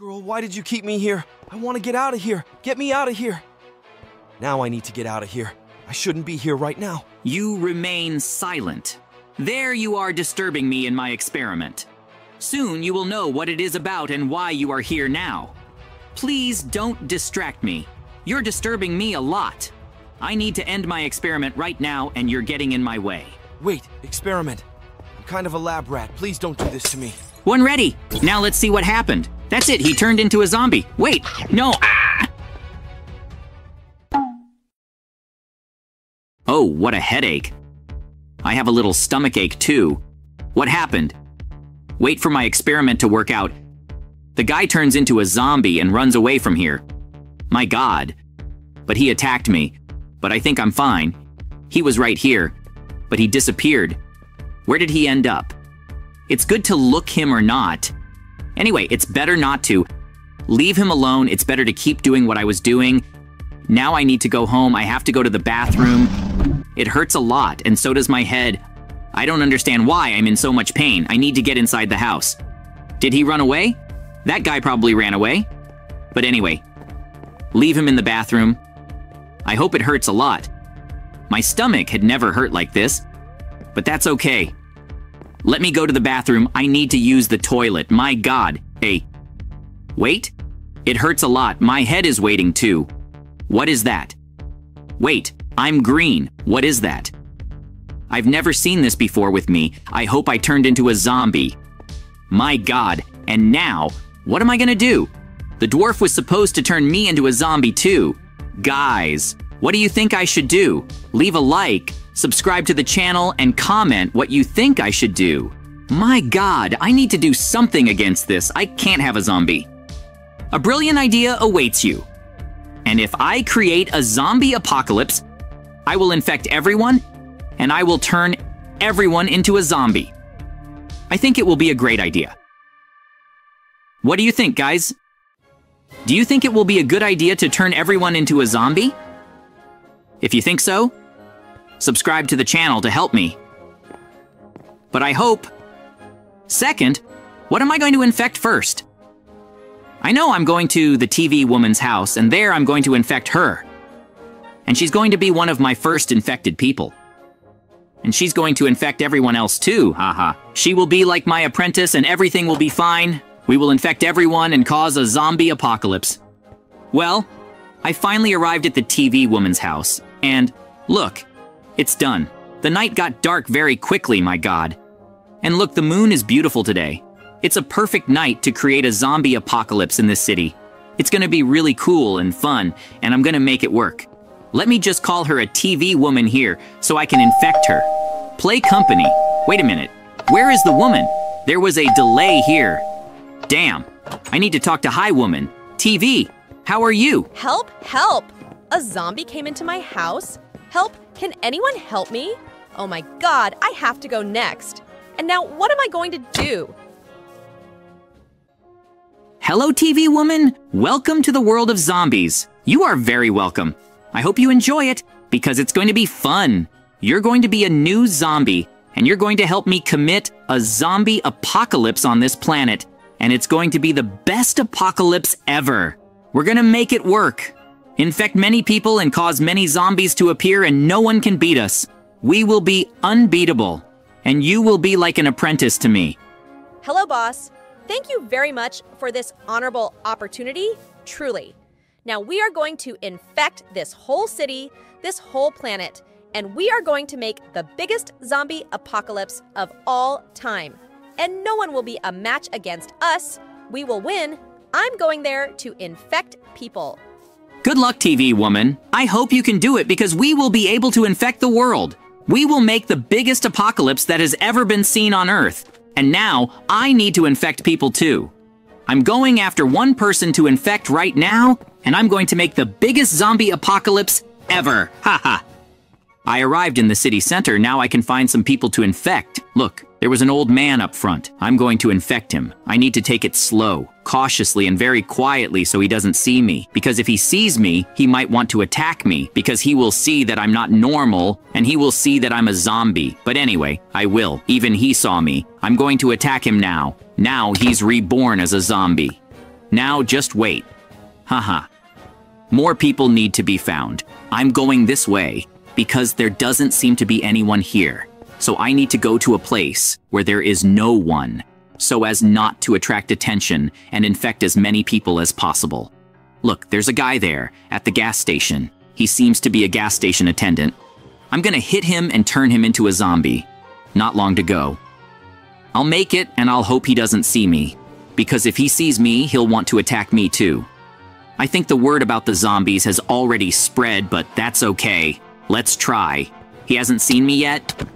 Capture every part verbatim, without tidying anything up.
Girl, why did you keep me here? I want to get out of here. Get me out of here. Now I need to get out of here. I shouldn't be here right now. You remain silent. There you are, disturbing me in my experiment. Soon you will know what it is about and why you are here now. Please don't distract me. You're disturbing me a lot. I need to end my experiment right now, and you're getting in my way. Wait, experiment. I'm kind of a lab rat. Please don't do this to me. One ready. Now let's see what happened. That's it. He turned into a zombie. Wait, no. Ah! Oh, what a headache. I have a little stomach ache too. What happened? Wait for my experiment to work out. The guy turns into a zombie and runs away from here. My God. But he attacked me. But I think I'm fine. He was right here. But he disappeared. Where did he end up? It's good to look him or not. Anyway, it's better not to. Leave him alone. It's better to keep doing what I was doing. Now I need to go home. I have to go to the bathroom. It hurts a lot, and so does my head. I don't understand why I'm in so much pain. I need to get inside the house. Did he run away? That guy probably ran away. But anyway, leave him in the bathroom. I hope it hurts a lot. My stomach had never hurt like this, but that's okay. Let me go to the bathroom. I need to use the toilet. My God. Hey, wait. It hurts a lot. My head is waiting too. What is that? Wait, I'm green. What is that? I've never seen this before with me. I hope I turned into a zombie. My God. And now, what am I gonna do? The dwarf was supposed to turn me into a zombie too. Guys, what do you think I should do? Leave a like, subscribe to the channel, and comment what you think I should do. My God, I need to do something against this. I can't have a zombie. A brilliant idea awaits you. And if I create a zombie apocalypse, I will infect everyone, and I will turn everyone into a zombie. I think it will be a great idea. What do you think, guys? Do you think it will be a good idea to turn everyone into a zombie? If you think so, subscribe to the channel to help me. But I hope. Second, what am I going to infect first? I know I'm going to the T V woman's house, and there I'm going to infect her. And she's going to be one of my first infected people. And she's going to infect everyone else too, haha. She will be like my apprentice and everything will be fine. We will infect everyone and cause a zombie apocalypse. Well, I finally arrived at the T V woman's house, and look, it's done. The night got dark very quickly, my God. And look, the moon is beautiful today. It's a perfect night to create a zombie apocalypse in this city. It's gonna be really cool and fun, and I'm gonna make it work. Let me just call her a T V woman here so I can infect her. Play company. Wait a minute. Where is the woman? There was a delay here. Damn, I need to talk to Hi Woman. T V, how are you? Help, help! A zombie came into my house? Help, can anyone help me? Oh my God, I have to go next. And now what am I going to do? Hello, T V Woman. Welcome to the world of zombies. You are very welcome. I hope you enjoy it, because it's going to be fun. You're going to be a new zombie, and you're going to help me commit a zombie apocalypse on this planet. And it's going to be the best apocalypse ever. We're gonna make it work. Infect many people and cause many zombies to appear, and no one can beat us. We will be unbeatable, and you will be like an apprentice to me. Hello, boss. Thank you very much for this honorable opportunity, truly. Now we are going to infect this whole city, this whole planet, and we are going to make the biggest zombie apocalypse of all time. And no one will be a match against us. We will win. I'm going there to infect people. Good luck, T V woman. I hope you can do it, because we will be able to infect the world. We will make the biggest apocalypse that has ever been seen on Earth. And now I need to infect people too. I'm going after one person to infect right now, and I'm going to make the biggest zombie apocalypse ever. Haha. I arrived in the city center. Now I can find some people to infect. Look, there was an old man up front. I'm going to infect him. I need to take it slow, cautiously, and very quietly so he doesn't see me. Because if he sees me, he might want to attack me, because he will see that I'm not normal, and he will see that I'm a zombie. But anyway, I will. Even he saw me. I'm going to attack him now. Now he's reborn as a zombie. Now just wait. Haha. More people need to be found. I'm going this way, because there doesn't seem to be anyone here. So I need to go to a place where there is no one, so as not to attract attention and infect as many people as possible. Look, there's a guy there, at the gas station. He seems to be a gas station attendant. I'm gonna hit him and turn him into a zombie. Not long to go. I'll make it, and I'll hope he doesn't see me. Because if he sees me, he'll want to attack me too. I think the word about the zombies has already spread, but that's okay. Let's try. He hasn't seen me yet?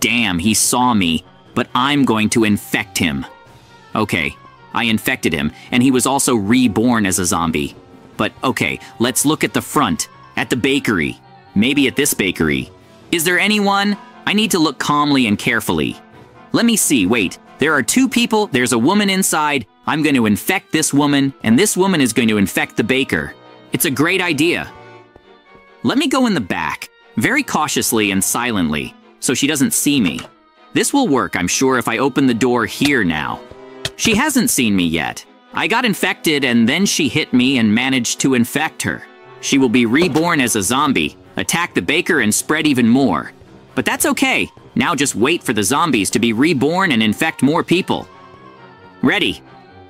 Damn, he saw me, but I'm going to infect him. Okay, I infected him, and he was also reborn as a zombie. But okay, let's look at the front, at the bakery. Maybe at this bakery. Is there anyone? I need to look calmly and carefully. Let me see, wait. There are two people, there's a woman inside. I'm going to infect this woman, and this woman is going to infect the baker. It's a great idea. Let me go in the back, very cautiously and silently, so she doesn't see me. This will work, I'm sure, if I open the door here now. She hasn't seen me yet. I got infected, and then she hit me and managed to infect her. She will be reborn as a zombie, attack the baker, and spread even more. But that's okay. Now just wait for the zombies to be reborn and infect more people. Ready.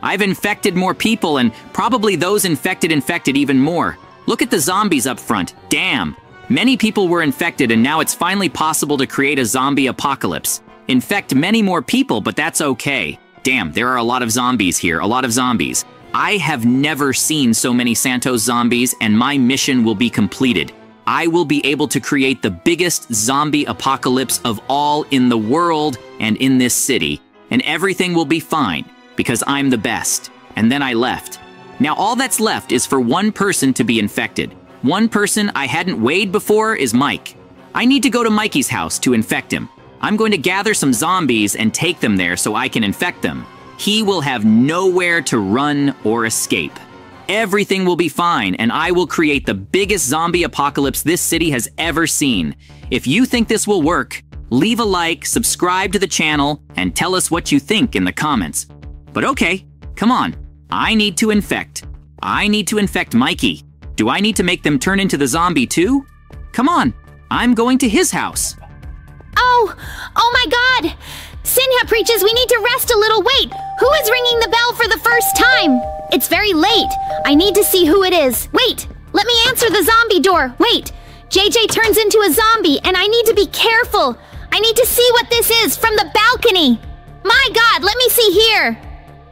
I've infected more people, and probably those infected infected even more. Look at the zombies up front. Damn. Many people were infected, and now it's finally possible to create a zombie apocalypse. Infect many more people, but that's okay. Damn, there are a lot of zombies here, a lot of zombies. I have never seen so many Santos zombies, and my mission will be completed. I will be able to create the biggest zombie apocalypse of all in the world and in this city, and everything will be fine, because I'm the best. And then I left. Now all that's left is for one person to be infected. One person I hadn't weighed before is Mike. I need to go to Mikey's house to infect him. I'm going to gather some zombies and take them there so I can infect them. He will have nowhere to run or escape. Everything will be fine, and I will create the biggest zombie apocalypse this city has ever seen. If you think this will work, leave a like, subscribe to the channel, and tell us what you think in the comments. But okay, come on. I need to infect. I need to infect Mikey. Do I need to make them turn into the zombie too? Come on, I'm going to his house. Oh, oh my God! Sinha preaches we need to rest a little. Wait, who is ringing the bell for the first time? It's very late. I need to see who it is. Wait, let me answer the zombie door. Wait, J J turns into a zombie, and I need to be careful. I need to see what this is from the balcony. My God, let me see here.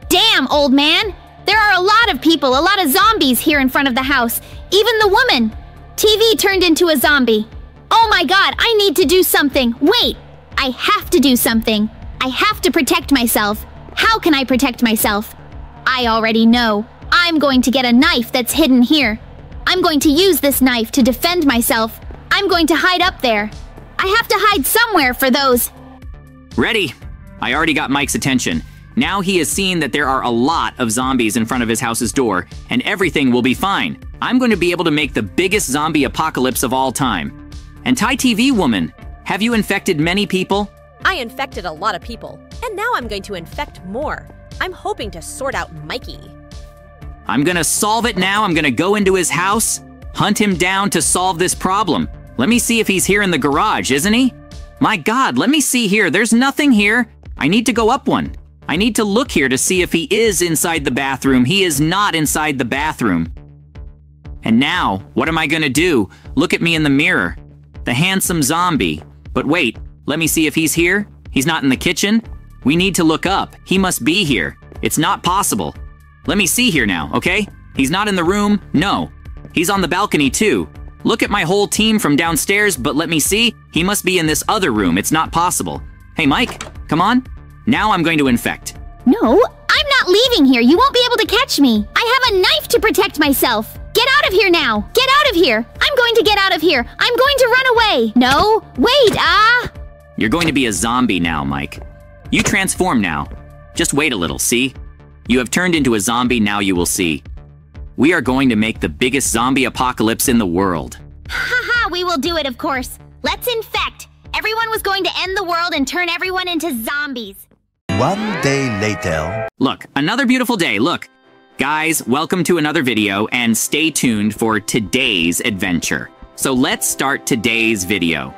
Damn, old man. There are a lot of people, a lot of zombies here in front of the house. Even the woman. T V turned into a zombie. Oh my God, I need to do something. Wait, I have to do something. I have to protect myself. How can I protect myself? I already know. I'm going to get a knife that's hidden here. I'm going to use this knife to defend myself. I'm going to hide up there. I have to hide somewhere for those. Ready. I already got Mike's attention. Now he has seen that there are a lot of zombies in front of his house's door, and everything will be fine. I'm going to be able to make the biggest zombie apocalypse of all time. And T V woman, have you infected many people? I infected a lot of people, and now I'm going to infect more. I'm hoping to sort out Mikey. I'm gonna solve it now. I'm gonna go into his house, hunt him down to solve this problem. Let me see if he's here in the garage, isn't he? My God, let me see here. There's nothing here. I need to go up one. I need to look here to see if he is inside the bathroom. He is not inside the bathroom. And now, what am I gonna do? Look at me in the mirror. The handsome zombie. But wait. Let me see if he's here. He's not in the kitchen. We need to look up. He must be here. It's not possible. Let me see here now, okay? He's not in the room. No. He's on the balcony too. Look at my whole team from downstairs, but let me see. He must be in this other room. It's not possible. Hey, Mike, come on. Now I'm going to infect. No, I'm not leaving here. You won't be able to catch me. I have a knife to protect myself. Get out of here now. Get out of here. I'm going to get out of here. I'm going to run away. No, wait, ah. Uh... You're going to be a zombie now, Mike. You transform now. Just wait a little, see? You have turned into a zombie, now you will see. We are going to make the biggest zombie apocalypse in the world. Haha, we will do it, of course. Let's infect. Everyone was going to end the world and turn everyone into zombies. One day later. Look, another beautiful day, look. Guys, welcome to another video and stay tuned for today's adventure. So let's start today's video.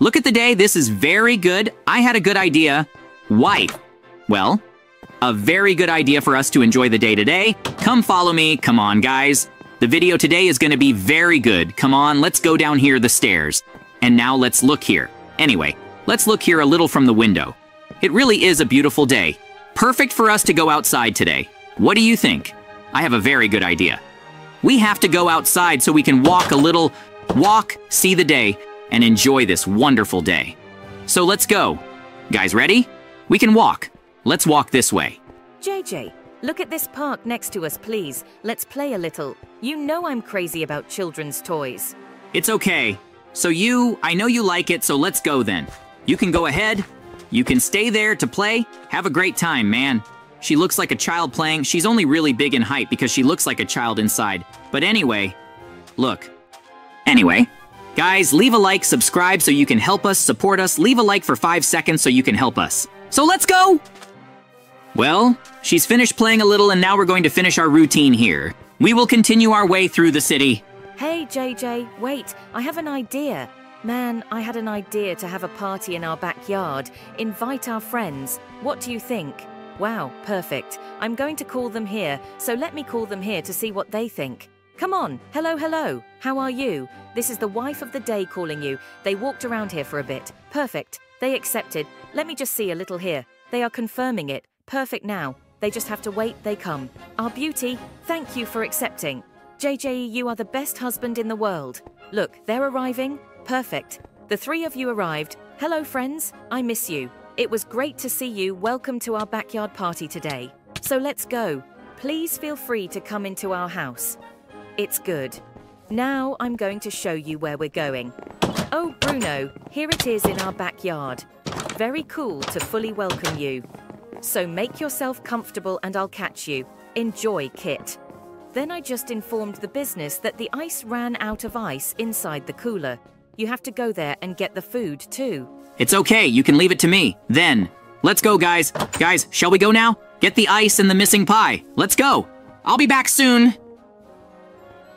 Look at the day, this is very good. I had a good idea. Wife. Well, a very good idea for us to enjoy the day today. Come follow me, come on guys. The video today is gonna be very good. Come on, let's go down here the stairs. And now let's look here. Anyway, let's look here a little from the window. It really is a beautiful day. Perfect for us to go outside today. What do you think? I have a very good idea. We have to go outside so we can walk a little, walk, see the day, and enjoy this wonderful day. So let's go. Guys, ready? We can walk. Let's walk this way. J J, look at this park next to us, please. Let's play a little. You know I'm crazy about children's toys. It's okay. So you, I know you like it, so let's go then. You can go ahead. You can stay there to play. Have a great time, man. She looks like a child playing. She's only really big in height because she looks like a child inside. But anyway, look. Anyway, guys, leave a like, subscribe so you can help us, support us. Leave a like for five seconds so you can help us. So let's go! Well, she's finished playing a little and now we're going to finish our routine here. We will continue our way through the city. Hey, J J, wait, I have an idea. Man, I had an idea to have a party in our backyard. Invite our friends. What do you think? Wow, perfect. I'm going to call them here, so let me call them here to see what they think. Come on. Hello, hello. How are you? This is the wife of the day calling you. They walked around here for a bit. Perfect. They accepted. Let me just see a little here. They are confirming it. Perfect now. They just have to wait. They come. Our beauty, thank you for accepting. J J, you are the best husband in the world. Look, they're arriving. Perfect. The three of you arrived. Hello, friends. I miss you. It was great to see you. Welcome to our backyard party today. So let's go. Please feel free to come into our house. It's good. Now I'm going to show you where we're going. Oh, Bruno, here it is in our backyard. Very cool to fully welcome you. So make yourself comfortable and I'll catch you. Enjoy, Kit. Then I just informed the business that the ice ran out of ice inside the cooler. You have to go there and get the food too. It's okay, you can leave it to me. Then, let's go guys. Guys, shall we go now? Get the ice and the missing pie. Let's go. I'll be back soon.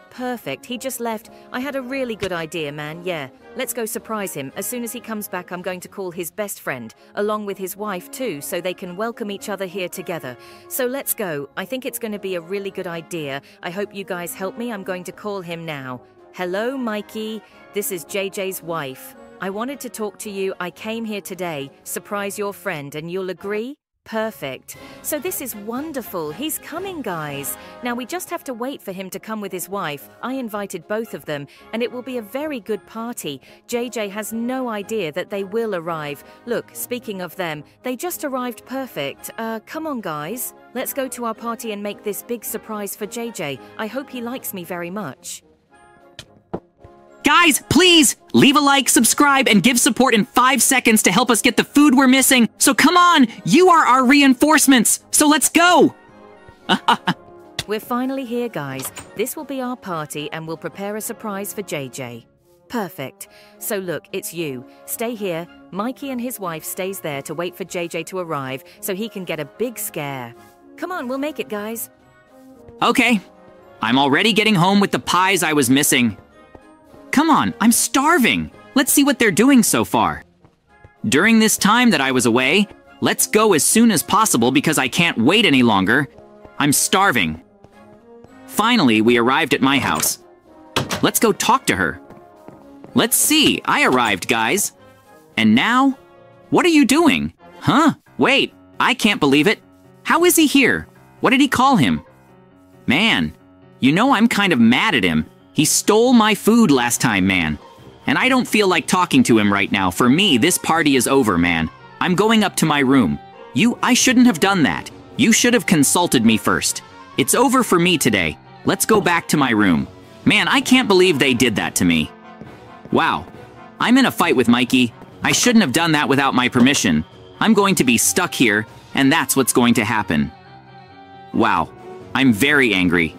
Perfect, he just left. I had a really good idea, man, yeah. Let's go surprise him. As soon as he comes back, I'm going to call his best friend, along with his wife too, so they can welcome each other here together. So let's go. I think it's going to be a really good idea. I hope you guys help me. I'm going to call him now. Hello, Mikey. This is J J's wife. I wanted to talk to you. I came here today. Surprise your friend and you'll agree? Perfect. So this is wonderful. He's coming, guys. Now we just have to wait for him to come with his wife. I invited both of them and it will be a very good party. J J has no idea that they will arrive. Look, speaking of them, they just arrived. Perfect. Uh, come on, guys. Let's go to our party and make this big surprise for J J. I hope he likes me very much. Guys, please leave a like, subscribe, and give support in five seconds to help us get the food we're missing. So come on, you are our reinforcements. So let's go. We're finally here, guys. This will be our party and we'll prepare a surprise for J J. Perfect. So look, it's you. Stay here. Mikey and his wife stays there to wait for J J to arrive so he can get a big scare. Come on, we'll make it, guys. Okay. I'm already getting home with the pies I was missing. Come on, I'm starving. Let's see what they're doing so far. During this time that I was away, let's go as soon as possible because I can't wait any longer. I'm starving. Finally, we arrived at my house. Let's go talk to her. Let's see, I arrived, guys. And now, what are you doing? Huh? Wait, I can't believe it. How is he here? What did he call him? Man, you know I'm kind of mad at him. He stole my food last time, man. And I don't feel like talking to him right now. For me, this party is over, man. I'm going up to my room. You, I shouldn't have done that. You should have consulted me first. It's over for me today. Let's go back to my room. Man, I can't believe they did that to me. Wow. I'm in a fight with Mikey. I shouldn't have done that without my permission. I'm going to be stuck here, and that's what's going to happen. Wow. I'm very angry.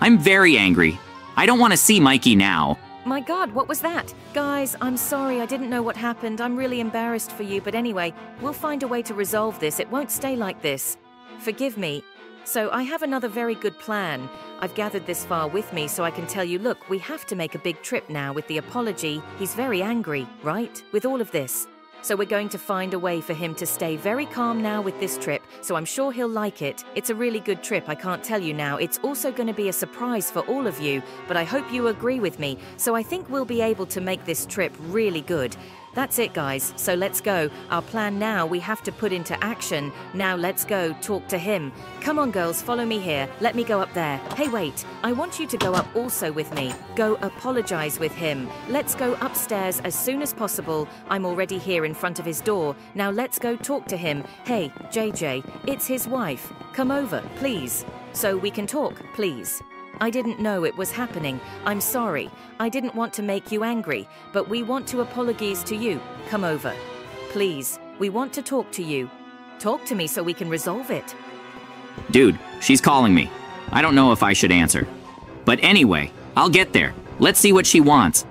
I'm very angry. I don't want to see Mikey now. My God, what was that? Guys, I'm sorry, I didn't know what happened. I'm really embarrassed for you, but anyway, we'll find a way to resolve this. It won't stay like this. Forgive me. So I have another very good plan. I've gathered this far with me so I can tell you, look, we have to make a big trip now with the apology. He's very angry, right, with all of this. So we're going to find a way for him to stay very calm now with this trip, so I'm sure he'll like it. It's a really good trip, I can't tell you now. It's also going to be a surprise for all of you, but I hope you agree with me. So I think we'll be able to make this trip really good. That's it, guys, so let's go. Our plan now we have to put into action. Now let's go talk to him. Come on, girls, follow me here. Let me go up there. Hey, wait, I want you to go up also with me. Go apologize with him. Let's go upstairs as soon as possible. I'm already here in front of his door. Now let's go talk to him. Hey, J J, it's his wife. Come over, please, so we can talk, please. I didn't know it was happening. I'm sorry. I didn't want to make you angry, but we want to apologize to you. Come over, please. We want to talk to you. Talk to me so we can resolve it. Dude, she's calling me. I don't know if I should answer. But anyway, I'll get there. Let's see what she wants.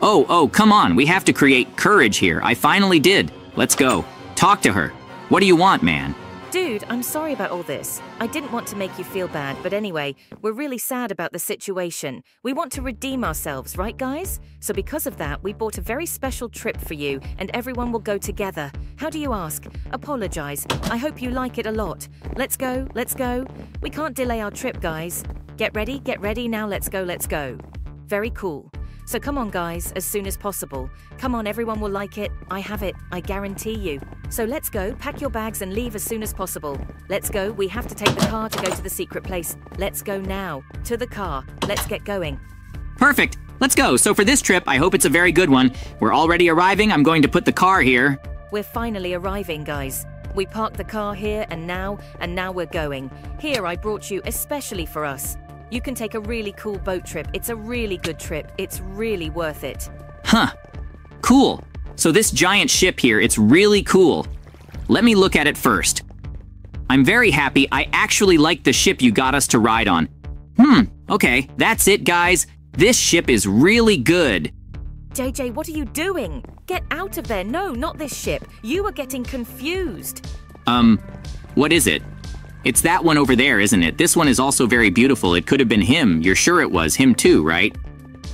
Oh, oh, come on. We have to create courage here. I finally did. Let's go. Talk to her. What do you want, man? Dude, I'm sorry about all this. I didn't want to make you feel bad, but anyway, we're really sad about the situation. We want to redeem ourselves, right, guys? So because of that, we bought a very special trip for you, and everyone will go together. How do you ask? Apologize. I hope you like it a lot. Let's go, let's go. We can't delay our trip, guys. Get ready, get ready, now let's go, let's go. Very cool. So come on, guys, as soon as possible. Come on, everyone will like it. I have it, I guarantee you. So let's go, pack your bags and leave as soon as possible. Let's go, we have to take the car to go to the secret place. Let's go now, to the car. Let's get going. Perfect, let's go. So for this trip, I hope it's a very good one. We're already arriving, I'm going to put the car here. We're finally arriving, guys. We parked the car here and now, and now we're going. Here I brought you especially for us. You can take a really cool boat trip. It's a really good trip. It's really worth it. Huh. Cool. So this giant ship here, it's really cool. Let me look at it first. I'm very happy. I actually like the ship you got us to ride on. Hmm. Okay. That's it, guys. This ship is really good. J J, what are you doing? Get out of there. No, not this ship. You are getting confused. Um, what is it? It's that one over there, isn't it? This one is also very beautiful. It could have been him. You're sure it was him too, right?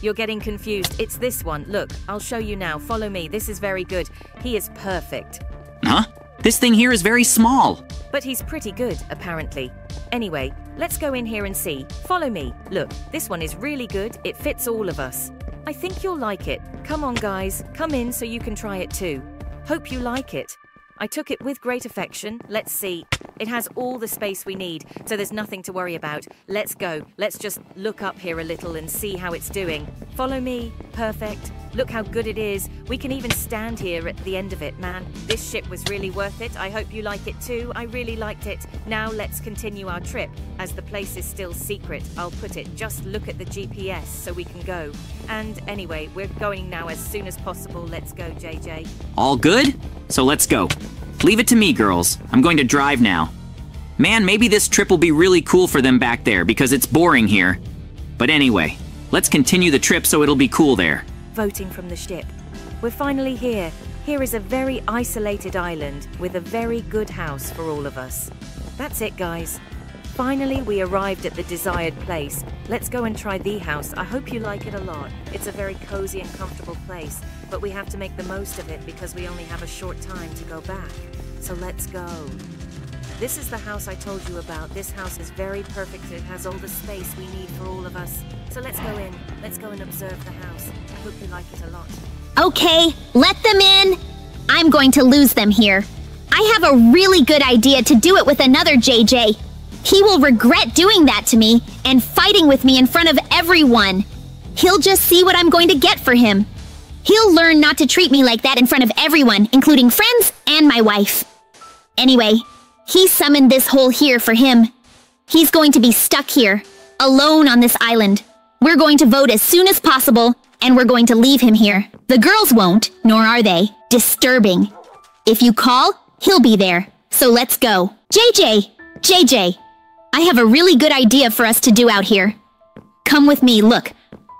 You're getting confused. It's this one. Look, I'll show you now. Follow me. This is very good. He is perfect. Huh? This thing here is very small. But he's pretty good, apparently. Anyway, let's go in here and see. Follow me. Look, this one is really good. It fits all of us. I think you'll like it. Come on, guys. Come in so you can try it too. Hope you like it. I took it with great affection. Let's see. It has all the space we need, so there's nothing to worry about. Let's go. Let's just look up here a little and see how it's doing. Follow me. Perfect. Look how good it is. We can even stand here at the end of it, man. This ship was really worth it. I hope you like it too. I really liked it. Now let's continue our trip. As the place is still secret, I'll put it. Just look at the G P S so we can go. And anyway, we're going now as soon as possible. Let's go, J J. All good? So let's go. Leave it to me, girls. I'm going to drive now. Man, maybe this trip will be really cool for them back there because it's boring here. But anyway, let's continue the trip so it'll be cool there. Voting from the ship. We're finally here. Here is a very isolated island with a very good house for all of us. That's it, guys. Finally, we arrived at the desired place. Let's go and try the house. I hope you like it a lot. It's a very cozy and comfortable place, but we have to make the most of it because we only have a short time to go back. So let's go. This is the house I told you about. This house is very perfect. It has all the space we need for all of us. So let's go in. Let's go and observe the house. I hope you like it a lot. Okay, let them in. I'm going to lose them here. I have a really good idea to do it with another J J. He will regret doing that to me and fighting with me in front of everyone. He'll just see what I'm going to get for him. He'll learn not to treat me like that in front of everyone, including friends and my wife. Anyway, he summoned this hole here for him. He's going to be stuck here, alone on this island. We're going to vote as soon as possible, and we're going to leave him here. The girls won't, nor are they, disturbing. If you call, he'll be there. So let's go. J J! J J! I have a really good idea for us to do out here. Come with me, look.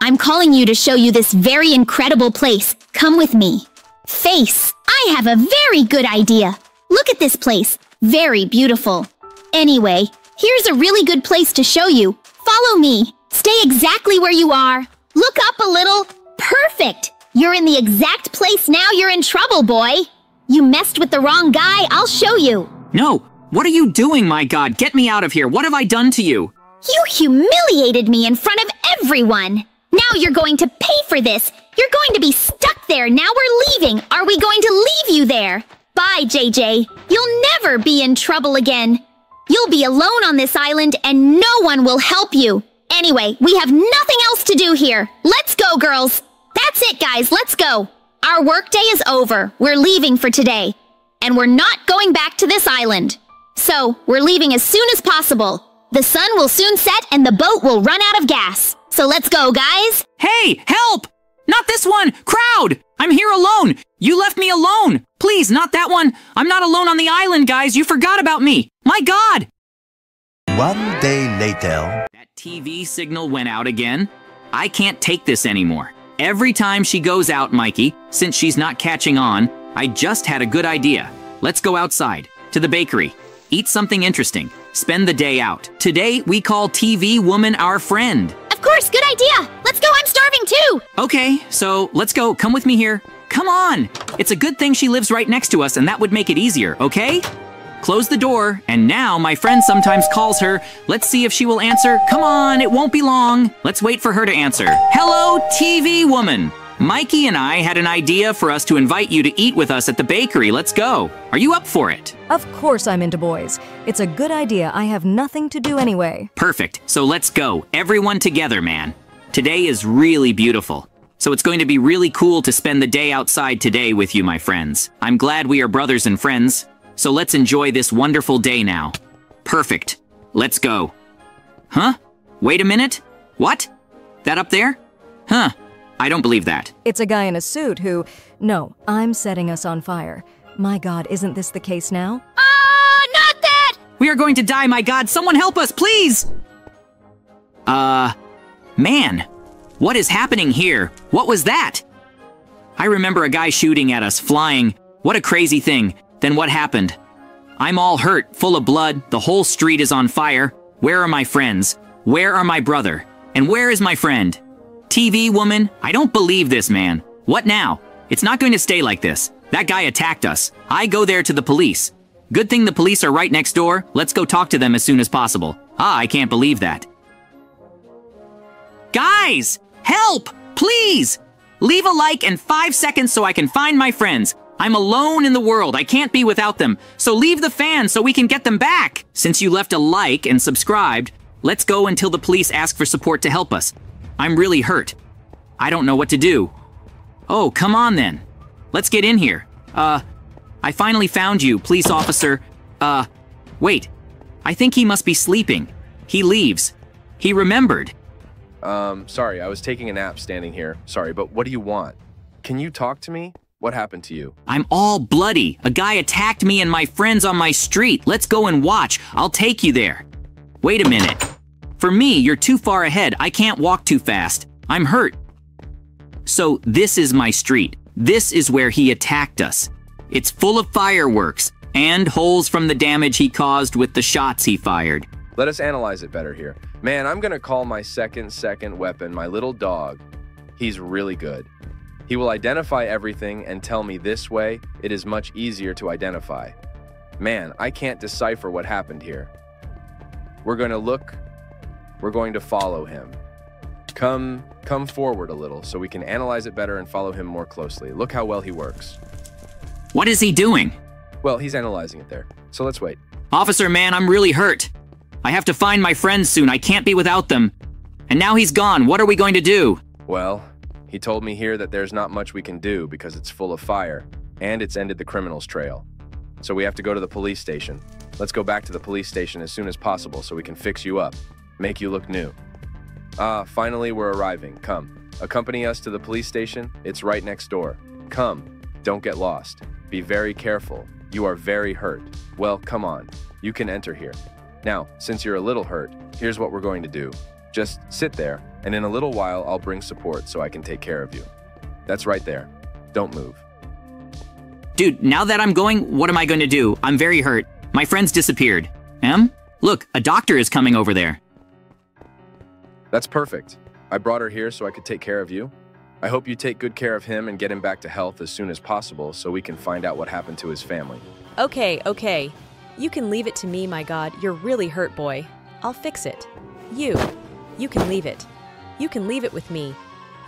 I'm calling you to show you this very incredible place. Come with me. Face, I have a very good idea. Look at this place. Very beautiful. Anyway, Here's a really good place to show you. Follow me. Stay exactly where you are. Look up a little. Perfect. You're in the exact place now. You're in trouble, boy. You messed with the wrong guy. I'll show you. No. What are you doing? My God, get me out of here. What have I done to you? You humiliated me in front of everyone. Now you're going to pay for this. You're going to be stuck there. Now we're leaving. Are we going to leave you there? Bye, J J. You'll never be in trouble again. You'll be alone on this island and no one will help you. Anyway, we have nothing else to do here. Let's go, girls. That's it, guys. Let's go. Our workday is over. We're leaving for today. And we're not going back to this island. So, we're leaving as soon as possible. The sun will soon set and the boat will run out of gas. So let's go, guys. Hey, help! Not this one! Crowd! I'm here alone! You left me alone! Please, not that one! I'm not alone on the island, guys! You forgot about me! My God! One day later... That T V signal went out again. I can't take this anymore. Every time she goes out, Mikey, since she's not catching on, I just had a good idea. Let's go outside, to the bakery, eat something interesting, spend the day out. Today, we call T V Woman our friend. Of course, good idea. Let's go, I'm starving too. Okay, so let's go. Come with me here. Come on. It's a good thing she lives right next to us and that would make it easier, okay? Close the door, and now my friend sometimes calls her. Let's see if she will answer. Come on, it won't be long. Let's wait for her to answer. Hello, T V Woman. Mikey and I had an idea for us to invite you to eat with us at the bakery. Let's go. Are you up for it? Of course I'm into boys. It's a good idea. I have nothing to do anyway. Perfect. So let's go. Everyone together, man. Today is really beautiful. So it's going to be really cool to spend the day outside today with you, my friends. I'm glad we are brothers and friends. So let's enjoy this wonderful day now. Perfect. Let's go. Huh? Wait a minute. What? That up there? Huh. I don't believe that. It's a guy in a suit who... No, I'm setting us on fire. My God, isn't this the case now? Ah, not that! We are going to die, my God! Someone help us, please! Uh, man, what is happening here? What was that? I remember a guy shooting at us, flying. What a crazy thing. Then what happened? I'm all hurt, full of blood. The whole street is on fire. Where are my friends? Where are my brother? And where is my friend? T V Woman, I don't believe this, man. What now? It's not going to stay like this. That guy attacked us. I go there to the police. Good thing the police are right next door. Let's go talk to them as soon as possible. Ah, I can't believe that. Guys, help, please. Leave a like and five seconds so I can find my friends. I'm alone in the world. I can't be without them. So leave the fan so we can get them back. Since you left a like and subscribed, let's go until the police ask for support to help us. I'm really hurt. I don't know what to do. Oh, come on then. Let's get in here. Uh, I finally found you, police officer. Uh, wait. I think he must be sleeping. He leaves. He remembered. Um, sorry, I was taking a nap standing here. Sorry, but what do you want? Can you talk to me? What happened to you? I'm all bloody. A guy attacked me and my friends on my street. Let's go and watch. I'll take you there. Wait a minute. For me, you're too far ahead. I can't walk too fast. I'm hurt. So this is my street. This is where he attacked us. It's full of fireworks and holes from the damage he caused with the shots he fired. Let us analyze it better here. Man, I'm gonna call my second second weapon my little dog. He's really good. He will identify everything and tell me this way. It is much easier to identify. Man, I can't decipher what happened here. We're gonna look... We're going to follow him. Come, come forward a little so we can analyze it better and follow him more closely. Look how well he works. What is he doing? Well, he's analyzing it there. So let's wait. Officer, man, I'm really hurt. I have to find my friends soon. I can't be without them. And now he's gone. What are we going to do? Well, he told me here that there's not much we can do because it's full of fire and it's ended the criminal's trail. So we have to go to the police station. Let's go back to the police station as soon as possible so we can fix you up. Make you look new. Ah, finally we're arriving. Come, accompany us to the police station. It's right next door. Come, don't get lost. Be very careful. You are very hurt. Well, come on. You can enter here. Now, since you're a little hurt, here's what we're going to do. Just sit there, and in a little while I'll bring support so I can take care of you. That's right there. Don't move. Dude, now that I'm going, what am I going to do? I'm very hurt. My friends disappeared. Em? Look, a doctor is coming over there. That's perfect. I brought her here so I could take care of you. I hope you take good care of him and get him back to health as soon as possible so we can find out what happened to his family. Okay, okay. You can leave it to me, my God. You're really hurt, boy. I'll fix it. You. You can leave it. You can leave it with me.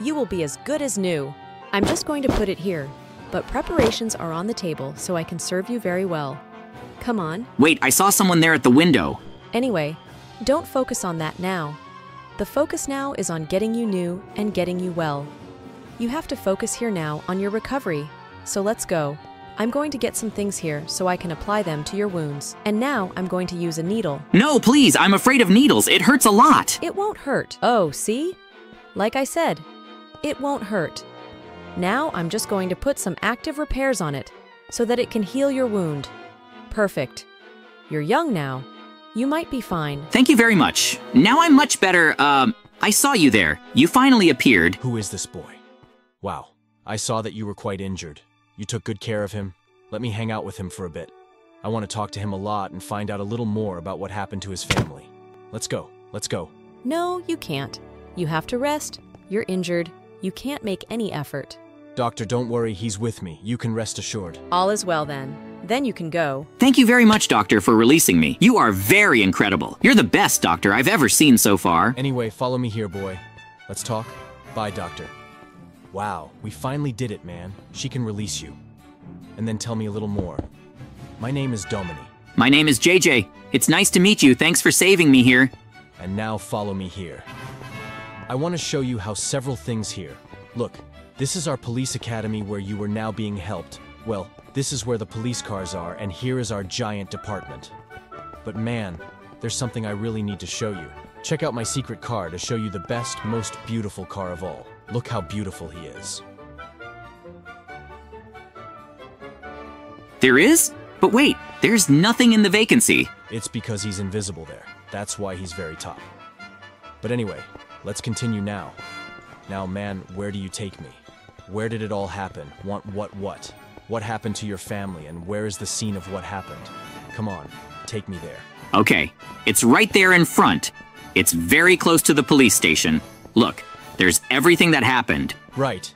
You will be as good as new. I'm just going to put it here, but preparations are on the table so I can serve you very well. Come on. Wait, I saw someone there at the window. Anyway, don't focus on that now. The focus now is on getting you new and getting you well. You have to focus here now on your recovery, so let's go. I'm going to get some things here so I can apply them to your wounds. And now I'm going to use a needle. No, please, I'm afraid of needles. It hurts a lot. It won't hurt. Oh, see? Like I said, it won't hurt. Now I'm just going to put some active repairs on it so that it can heal your wound. Perfect. You're young now. You might be fine. Thank you very much. Now I'm much better. Um, I saw you there. You finally appeared. Who is this boy? Wow, I saw that you were quite injured. You took good care of him. Let me hang out with him for a bit. I want to talk to him a lot and find out a little more about what happened to his family. Let's go. Let's go. No, you can't. You have to rest. You're injured. You can't make any effort. Doctor, don't worry. He's with me. You can rest assured. All is well then. Then you can go. Thank you very much, Doctor, for releasing me. You are very incredible. You're the best doctor I've ever seen so far. Anyway, follow me here, boy. Let's talk. Bye, Doctor. Wow, we finally did it, man. She can release you. And then tell me a little more. My name is Domini. My name is J J. It's nice to meet you. Thanks for saving me here. And now follow me here. I want to show you how several things here. Look, this is our police academy where you are now being helped. Well, this is where the police cars are, and here is our giant department. But man, there's something I really need to show you. Check out my secret car to show you the best, most beautiful car of all. Look how beautiful he is. There is? But wait, there's nothing in the vacancy. It's because he's invisible there. That's why he's very top. But anyway, let's continue now. Now, man, where do you take me? Where did it all happen? Want what what? What happened to your family and where is the scene of what happened? Come on, take me there. Okay, it's right there in front. It's very close to the police station. Look. There's everything that happened. Right.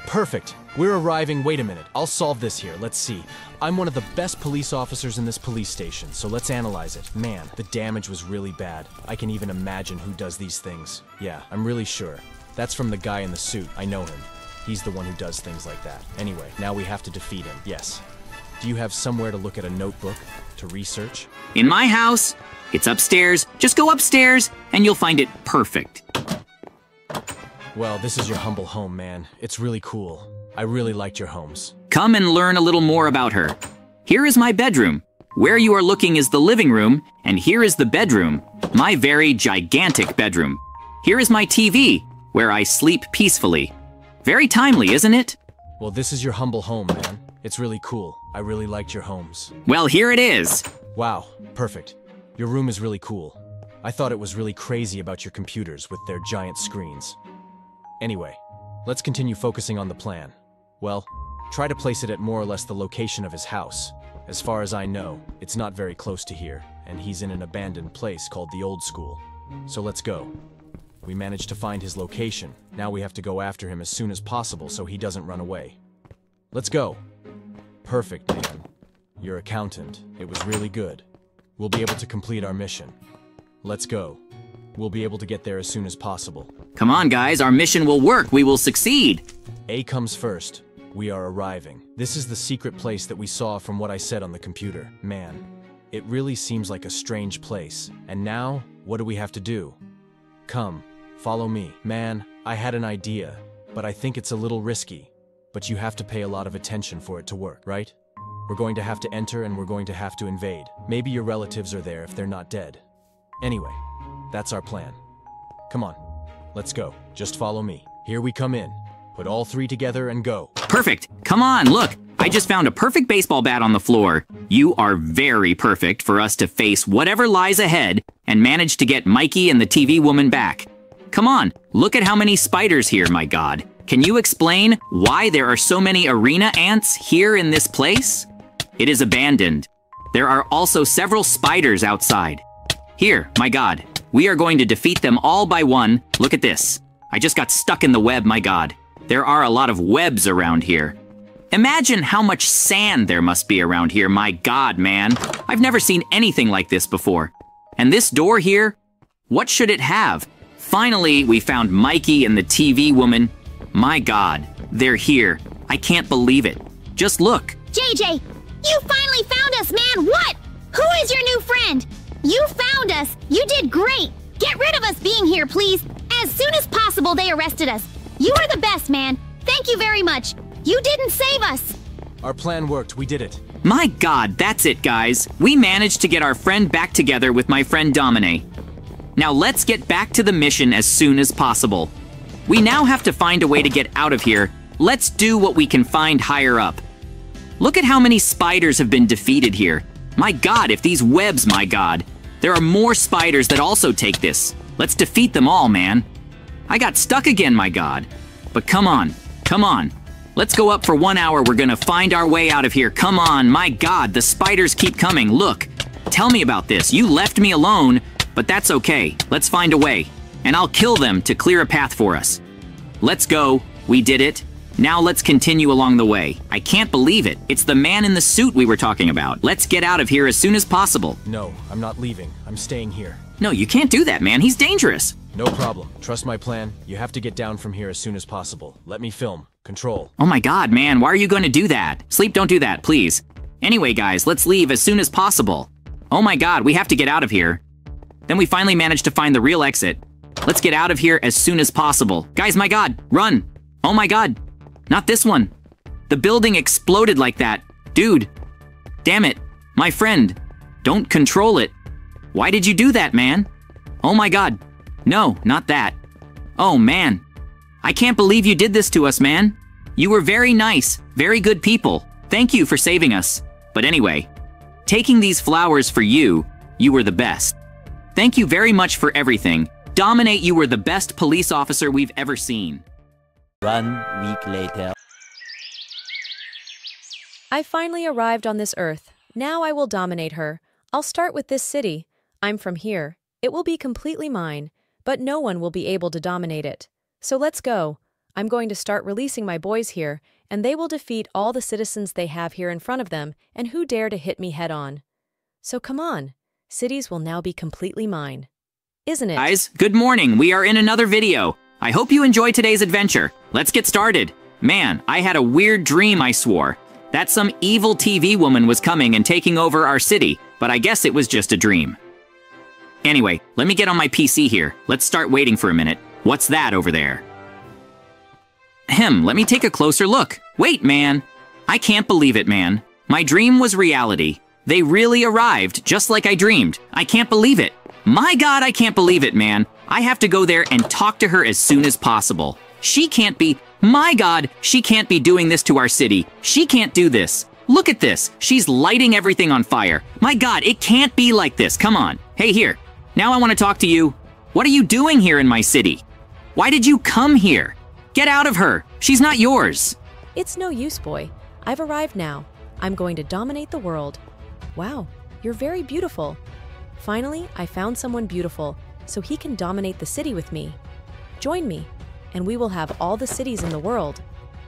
Perfect. We're arriving. Wait a minute. I'll solve this here. Let's see. I'm one of the best police officers in this police station, so let's analyze it. Man, the damage was really bad. I can even imagine who does these things. Yeah, I'm really sure. That's from the guy in the suit. I know him. He's the one who does things like that. Anyway, now we have to defeat him. Yes. Do you have somewhere to look at a notebook to research? In my house. It's upstairs. Just go upstairs, and you'll find it perfect. Well, this is your humble home, man. It's really cool. I really liked your homes. Come and learn a little more about her. Here is my bedroom. Where you are looking is the living room, and here is the bedroom, my very gigantic bedroom. Here is my T V, where I sleep peacefully. Very timely, isn't it? Well, this is your humble home, man. It's really cool. I really liked your homes. Well, here it is. Wow, perfect. Your room is really cool. I thought it was really crazy about your computers with their giant screens. Anyway, let's continue focusing on the plan. Well, try to place it at more or less the location of his house. As far as I know, it's not very close to here, and he's in an abandoned place called the Old School. So let's go. We managed to find his location. Now we have to go after him as soon as possible so he doesn't run away. Let's go. Perfect, man. Your accountant. It was really good. We'll be able to complete our mission. Let's go. We'll be able to get there as soon as possible. Come on, guys, our mission will work. We will succeed. A comes first. We are arriving. This is the secret place that we saw from what I said on the computer. Man, it really seems like a strange place. And now, what do we have to do? Come, follow me. Man, I had an idea, but I think it's a little risky. But you have to pay a lot of attention for it to work, right? We're going to have to enter and we're going to have to invade. Maybe your relatives are there if they're not dead. Anyway. That's our plan. Come on, let's go. Just follow me. Here we come in. Put all three together and go. Perfect. Come on, look. I just found a perfect baseball bat on the floor. You are very perfect for us to face whatever lies ahead and manage to get Mikey and the T V woman back. Come on, look at how many spiders here, my God. Can you explain why there are so many arena ants here in this place? It is abandoned. There are also several spiders outside. Here, my god. We are going to defeat them all by one. Look at this. I just got stuck in the web, my god. There are a lot of webs around here. Imagine how much sand there must be around here, my god, man. I've never seen anything like this before. And this door here? What should it have? Finally, we found Mikey and the T V woman. My god, they're here. I can't believe it. Just look. J J, you finally found us, man. What? Who is your new friend? You found us. You did great. Get rid of us being here, please. As soon as possible, they arrested us. You are the best, man. Thank you very much. You didn't save us. Our plan worked. We did it. My god, that's it, guys. We managed to get our friend back together with my friend Domine. Now let's get back to the mission as soon as possible. We now have to find a way to get out of here. Let's do what we can find higher up. Look at how many spiders have been defeated here. My god, if these webs, my god. There are more spiders that also take this. Let's defeat them all, man. I got stuck again, my god. But come on, come on. Let's go up for one hour. We're gonna find our way out of here. Come on, my god, the spiders keep coming. Look, tell me about this. You left me alone, but that's okay. Let's find a way, and I'll kill them to clear a path for us. Let's go. We did it. Now let's continue along the way. I can't believe it. It's the man in the suit we were talking about. Let's get out of here as soon as possible. No, I'm not leaving. I'm staying here. No, you can't do that, man. He's dangerous. No problem. Trust my plan. You have to get down from here as soon as possible. Let me film. Control. Oh my god, man. Why are you going to do that? Sleep, don't do that, please. Anyway, guys, let's leave as soon as possible. Oh my god, we have to get out of here. Then we finally managed to find the real exit. Let's get out of here as soon as possible. Guys, my god, run. Oh my god. Not this one. The building exploded like that. Dude. Damn it. My friend. Don't control it. Why did you do that, man? Oh my god. No, not that. Oh man. I can't believe you did this to us, man. You were very nice, very good people. Thank you for saving us. But anyway, taking these flowers for you, you were the best. Thank you very much for everything. Dominate, you were the best police officer we've ever seen. One week later. I finally arrived on this earth. Now I will dominate her. I'll start with this city. I'm from here. It will be completely mine, but no one will be able to dominate it. So let's go. I'm going to start releasing my boys here, and they will defeat all the citizens they have here in front of them and who dare to hit me head on. So come on. Cities will now be completely mine. Isn't it? Guys, good morning. We are in another video. I hope you enjoy today's adventure. Let's get started. Man, I had a weird dream, I swore. That some evil T V woman was coming and taking over our city, but I guess it was just a dream. Anyway, let me get on my P C here. Let's start waiting for a minute. What's that over there? Ahem, let me take a closer look. Wait, man. I can't believe it, man. My dream was reality. They really arrived, just like I dreamed. I can't believe it. My god, I can't believe it, man. I have to go there and talk to her as soon as possible. She can't be, my god, she can't be doing this to our city. She can't do this. Look at this. She's lighting everything on fire. My god, it can't be like this. Come on. Hey, here. Now I want to talk to you. What are you doing here in my city? Why did you come here? Get out of her. She's not yours. It's no use, boy. I've arrived now. I'm going to dominate the world. Wow, you're very beautiful. Finally, I found someone beautiful, so he can dominate the city with me. Join me, and we will have all the cities in the world.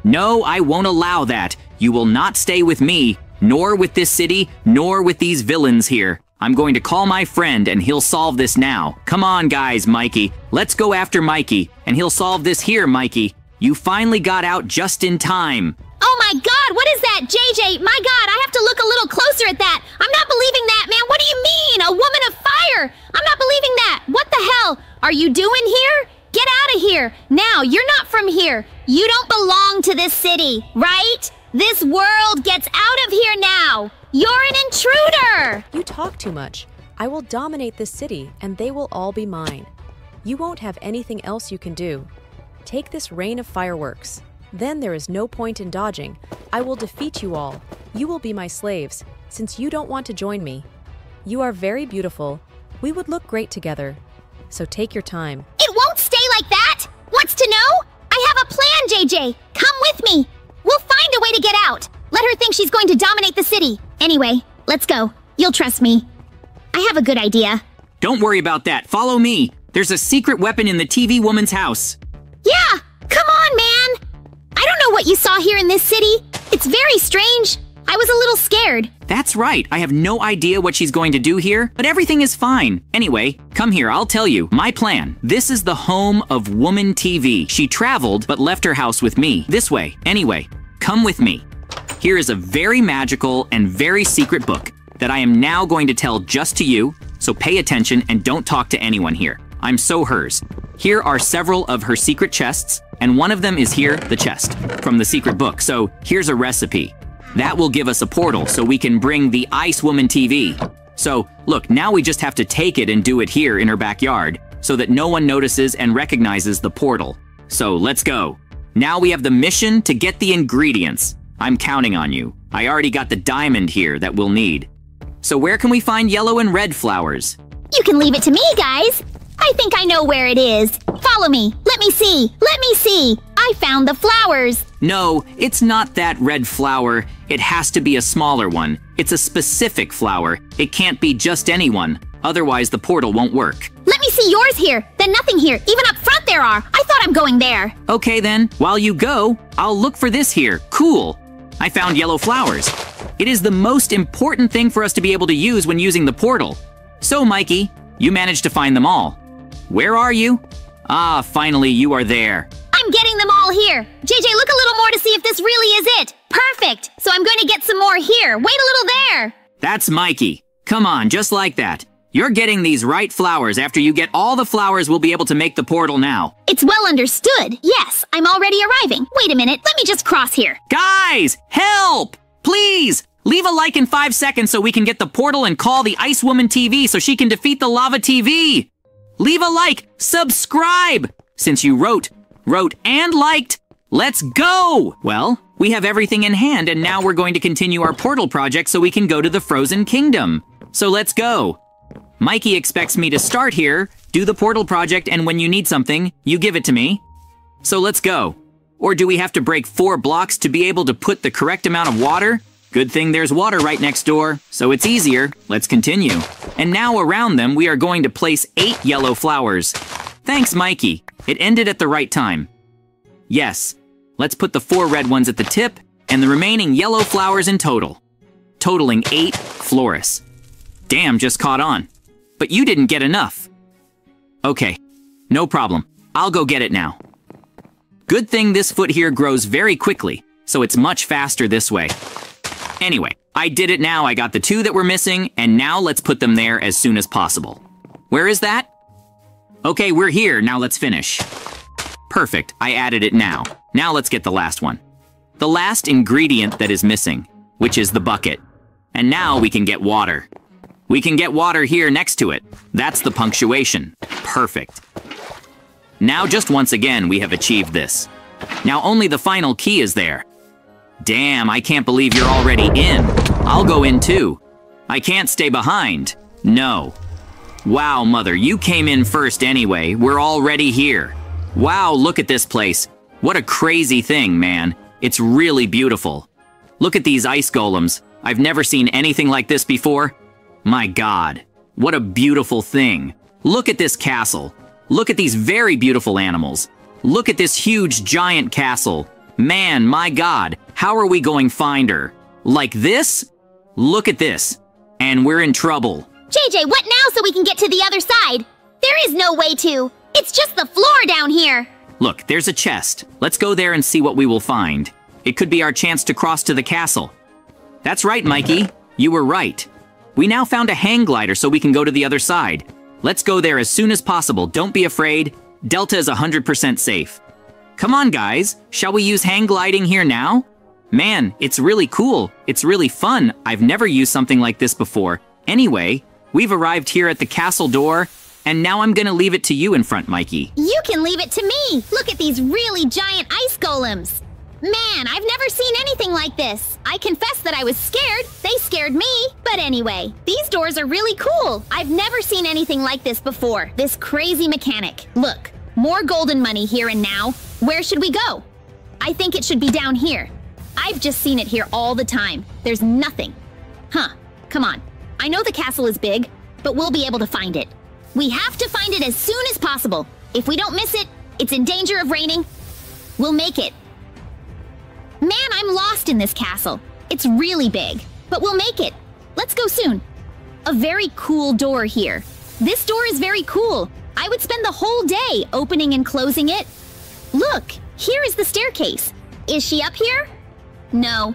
No, I won't allow that. You will not stay with me, nor with this city, nor with these villains here. I'm going to call my friend, and he'll solve this now. Come on, guys, Mikey. Let's go after Mikey, and he'll solve this here, Mikey. You finally got out just in time. Oh my god, what is that, J J? My god, I have to look a little closer at that. I'm not believing that, man. What do you mean? A woman of fire? I'm not believing that. What the hell are you doing here? Get out of here. Now, you're not from here. You don't belong to this city, right? This world gets out of here now. You're an intruder. You talk too much. I will dominate this city, and they will all be mine. You won't have anything else you can do. Take this rain of fireworks. Then there is no point in dodging. I will defeat you all. You will be my slaves, since you don't want to join me. You are very beautiful. We would look great together. So take your time. It won't stay like that! What's to know? I have a plan, J J! Come with me! We'll find a way to get out! Let her think she's going to dominate the city! Anyway, let's go. You'll trust me. I have a good idea. Don't worry about that. Follow me. There's a secret weapon in the T V woman's house. Yeah, come on, man. I don't know what you saw here in this city. It's very strange. I was a little scared. That's right. I have no idea what she's going to do here, but everything is fine. Anyway, come here. I'll tell you my plan. This is the home of Woman T V. She traveled but left her house with me. This way. Anyway, come with me. Here is a very magical and very secret book that I am now going to tell just to you, so pay attention and don't talk to anyone here. I'm so hers. Here are several of her secret chests, and one of them is here, the chest, from the secret book. So here's a recipe. That will give us a portal so we can bring the Ice Woman T V. So, look, now we just have to take it and do it here in her backyard so that no one notices and recognizes the portal. So, let's go. Now we have the mission to get the ingredients. I'm counting on you. I already got the diamond here that we'll need. So, where can we find yellow and red flowers? You can leave it to me, guys. I think I know where it is. Follow me. Let me see. Let me see. I found the flowers. No, it's not that red flower. It has to be a smaller one. It's a specific flower. It can't be just anyone. Otherwise, the portal won't work. Let me see yours here. Then nothing here. Even up front there are. I thought I'm going there. Okay then. While you go, I'll look for this here. Cool. I found yellow flowers. It is the most important thing for us to be able to use when using the portal. So, Mikey, you managed to find them all. Where are you? Ah, finally, you are there. I'm getting them all here. J J, look a little more to see if this really is it. Perfect. So I'm going to get some more here. Wait a little there. That's Mikey. Come on, just like that. You're getting these right flowers. After you get all the flowers, we'll be able to make the portal now. It's well understood. Yes, I'm already arriving. Wait a minute. Let me just cross here. Guys, help! Please, leave a like in five seconds so we can get the portal and call the Ice Woman T V so she can defeat the Lava T V. Leave a like, subscribe. Since you wrote, wrote and liked, let's go. Well, we have everything in hand and now we're going to continue our portal project so we can go to the Frozen Kingdom. So let's go. Mikey expects me to start here, do the portal project, and when you need something, you give it to me. So let's go. Or do we have to break four blocks to be able to put the correct amount of water? Good thing there's water right next door, so it's easier. Let's continue. And now around them, we are going to place eight yellow flowers. Thanks, Mikey. It ended at the right time. Yes. Let's put the four red ones at the tip and the remaining yellow flowers in total, totaling eight florets. Damn, just caught on. But you didn't get enough. Okay, no problem. I'll go get it now. Good thing this foot here grows very quickly, so it's much faster this way. Anyway, I did it now. I got the two that were missing, and now let's put them there as soon as possible. Where is that? Okay, we're here. Now let's finish. Perfect. I added it now. Now let's get the last one. The last ingredient that is missing, which is the bucket. And now we can get water. We can get water here next to it. That's the punctuation. Perfect. Now just once again, we have achieved this. Now only the final key is there. Damn, I can't believe you're already in. I'll go in too. I can't stay behind. No. Wow, mother, you came in first anyway. We're already here. Wow, look at this place. What a crazy thing, man. It's really beautiful. Look at these ice golems. I've never seen anything like this before. My God, what a beautiful thing. Look at this castle. Look at these very beautiful animals. Look at this huge giant castle. Man, my God, how are we going to find her? Like this? Look at this. And we're in trouble. J J, what now so we can get to the other side? There is no way to. It's just the floor down here. Look, there's a chest. Let's go there and see what we will find. It could be our chance to cross to the castle. That's right, Mikey. You were right. We now found a hang glider so we can go to the other side. Let's go there as soon as possible. Don't be afraid. Delta is one hundred percent safe. Come on, guys. Shall we use hang gliding here now? Man, it's really cool. It's really fun. I've never used something like this before. Anyway, we've arrived here at the castle door, and now I'm gonna leave it to you in front, Mikey. You can leave it to me. Look at these really giant ice golems. Man, I've never seen anything like this. I confess that I was scared. They scared me. But anyway, these doors are really cool. I've never seen anything like this before. This crazy mechanic. Look, more golden money here and now. Where should we go? I think it should be down here. I've just seen it here all the time. There's nothing. Huh. Come on. I know the castle is big, but we'll be able to find it. We have to find it as soon as possible. If we don't miss it, it's in danger of raining. We'll make it. Man, I'm lost in this castle. It's really big, but we'll make it. Let's go soon. A very cool door here. This door is very cool. I would spend the whole day opening and closing it. Look, here is the staircase. Is she up here? No.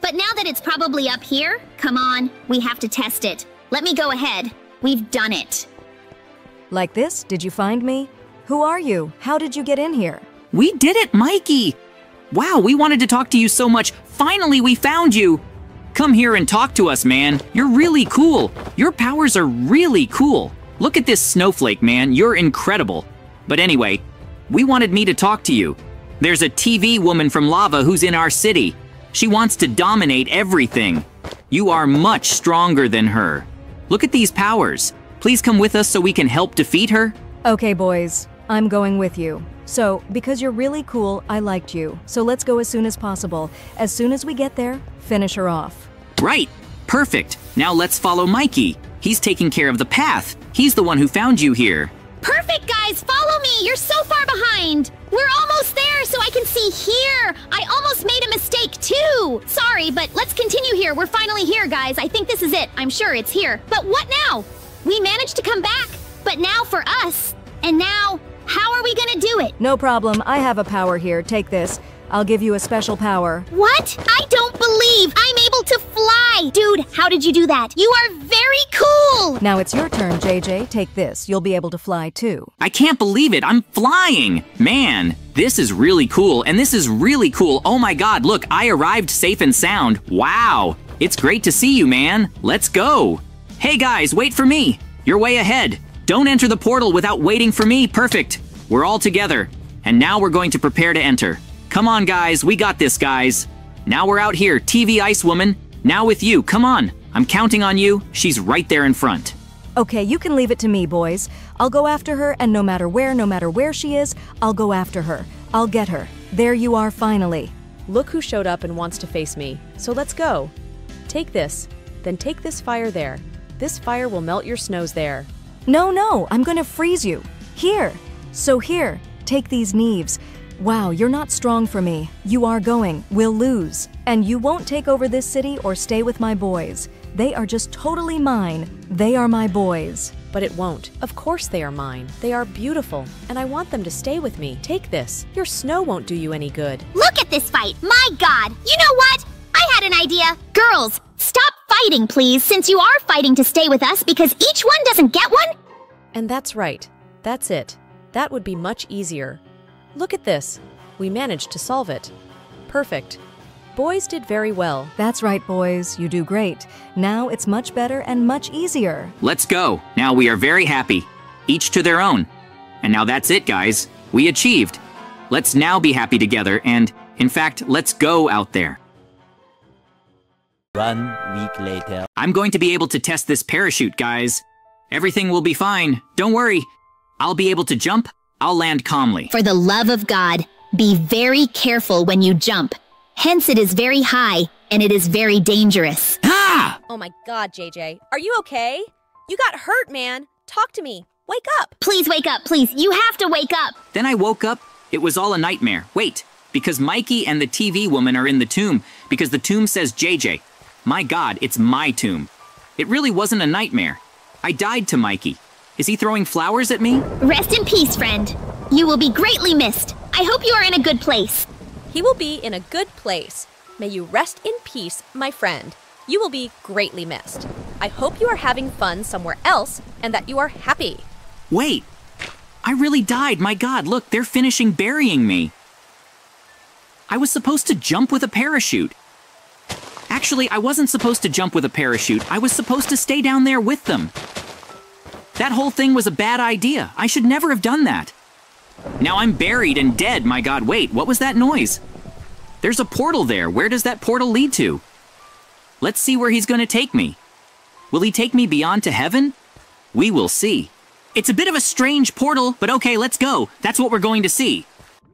But now that it's probably up here, come on, we have to test it. Let me go ahead. We've done it. Like this, did you find me? Who are you? How did you get in here? We did it, Mikey! Wow, we wanted to talk to you so much. Finally, we found you. Come here and talk to us, man. You're really cool. Your powers are really cool. Look at this snowflake, man. You're incredible. But anyway, we wanted me to talk to you. There's a T V woman from Lava who's in our city. She wants to dominate everything. You are much stronger than her. Look at these powers. Please come with us so we can help defeat her. Okay, boys, I'm going with you. So, because you're really cool, I liked you. So let's go as soon as possible. As soon as we get there, finish her off. Right, perfect. Now let's follow Mikey. He's taking care of the path. He's the one who found you here. Perfect, guys, follow me. You're so far behind. We're almost there, so I can see here. I almost made a mistake too. Sorry, but let's continue here. We're finally here, guys. I think this is it. I'm sure it's here. But what now? We managed to come back, but now for us. And now, how are we gonna do it? No problem. I have a power here. Take this. I'll give you a special power. What? I don't believe I'm able to fly. Dude, how did you do that? You are very cool. Now it's your turn, J J. Take this. You'll be able to fly too. I can't believe it. I'm flying. Man, this is really cool. And this is really cool. Oh my God, look, I arrived safe and sound. Wow. It's great to see you, man. Let's go. Hey guys, wait for me. You're way ahead. Don't enter the portal without waiting for me. Perfect. We're all together. And now we're going to prepare to enter. Come on, guys. We got this, guys. Now we're out here. T V Ice Woman. Now with you. Come on. I'm counting on you. She's right there in front. Okay, you can leave it to me, boys. I'll go after her, and no matter where, no matter where she is, I'll go after her. I'll get her. There you are, finally. Look who showed up and wants to face me. So let's go. Take this. Then take this fire there. This fire will melt your snows there. No, no, I'm gonna freeze you. Here. So here, take these knees. Wow, you're not strong for me. You are going. We'll lose. And you won't take over this city or stay with my boys. They are just totally mine. They are my boys. But it won't. Of course they are mine. They are beautiful, and I want them to stay with me. Take this. Your snow won't do you any good. Look at this fight. My God. You know what? I had an idea. Girls, stop fighting, please, since you are fighting to stay with us because each one doesn't get one. And that's right. That's it. That would be much easier. Look at this. We managed to solve it. Perfect. Boys did very well. That's right, boys. You do great. Now it's much better and much easier. Let's go. Now we are very happy. Each to their own. And now that's it, guys. We achieved. Let's now be happy together and, in fact, let's go out there. One week later. I'm going to be able to test this parachute, guys. Everything will be fine. Don't worry. I'll be able to jump. I'll land calmly. For the love of God, be very careful when you jump. Hence, it is very high, and it is very dangerous. Ah! Oh my God, J J. Are you okay? You got hurt, man. Talk to me. Wake up. Please wake up, please. You have to wake up. Then I woke up. It was all a nightmare. Wait, because Mikey and the T V woman are in the tomb, because the tomb says J J. My God, it's my tomb. It really wasn't a nightmare. I died to Mikey. Is he throwing flowers at me? Rest in peace, friend. You will be greatly missed. I hope you are in a good place. He will be in a good place. May you rest in peace, my friend. You will be greatly missed. I hope you are having fun somewhere else and that you are happy. Wait, I really died. My God, look, they're finishing burying me. I was supposed to jump with a parachute. Actually, I wasn't supposed to jump with a parachute. I was supposed to stay down there with them. That whole thing was a bad idea. I should never have done that. Now I'm buried and dead. My God, wait, what was that noise? There's a portal there. Where does that portal lead to? Let's see where he's going to take me. Will he take me beyond to heaven? We will see. It's a bit of a strange portal, but okay, let's go. That's what we're going to see.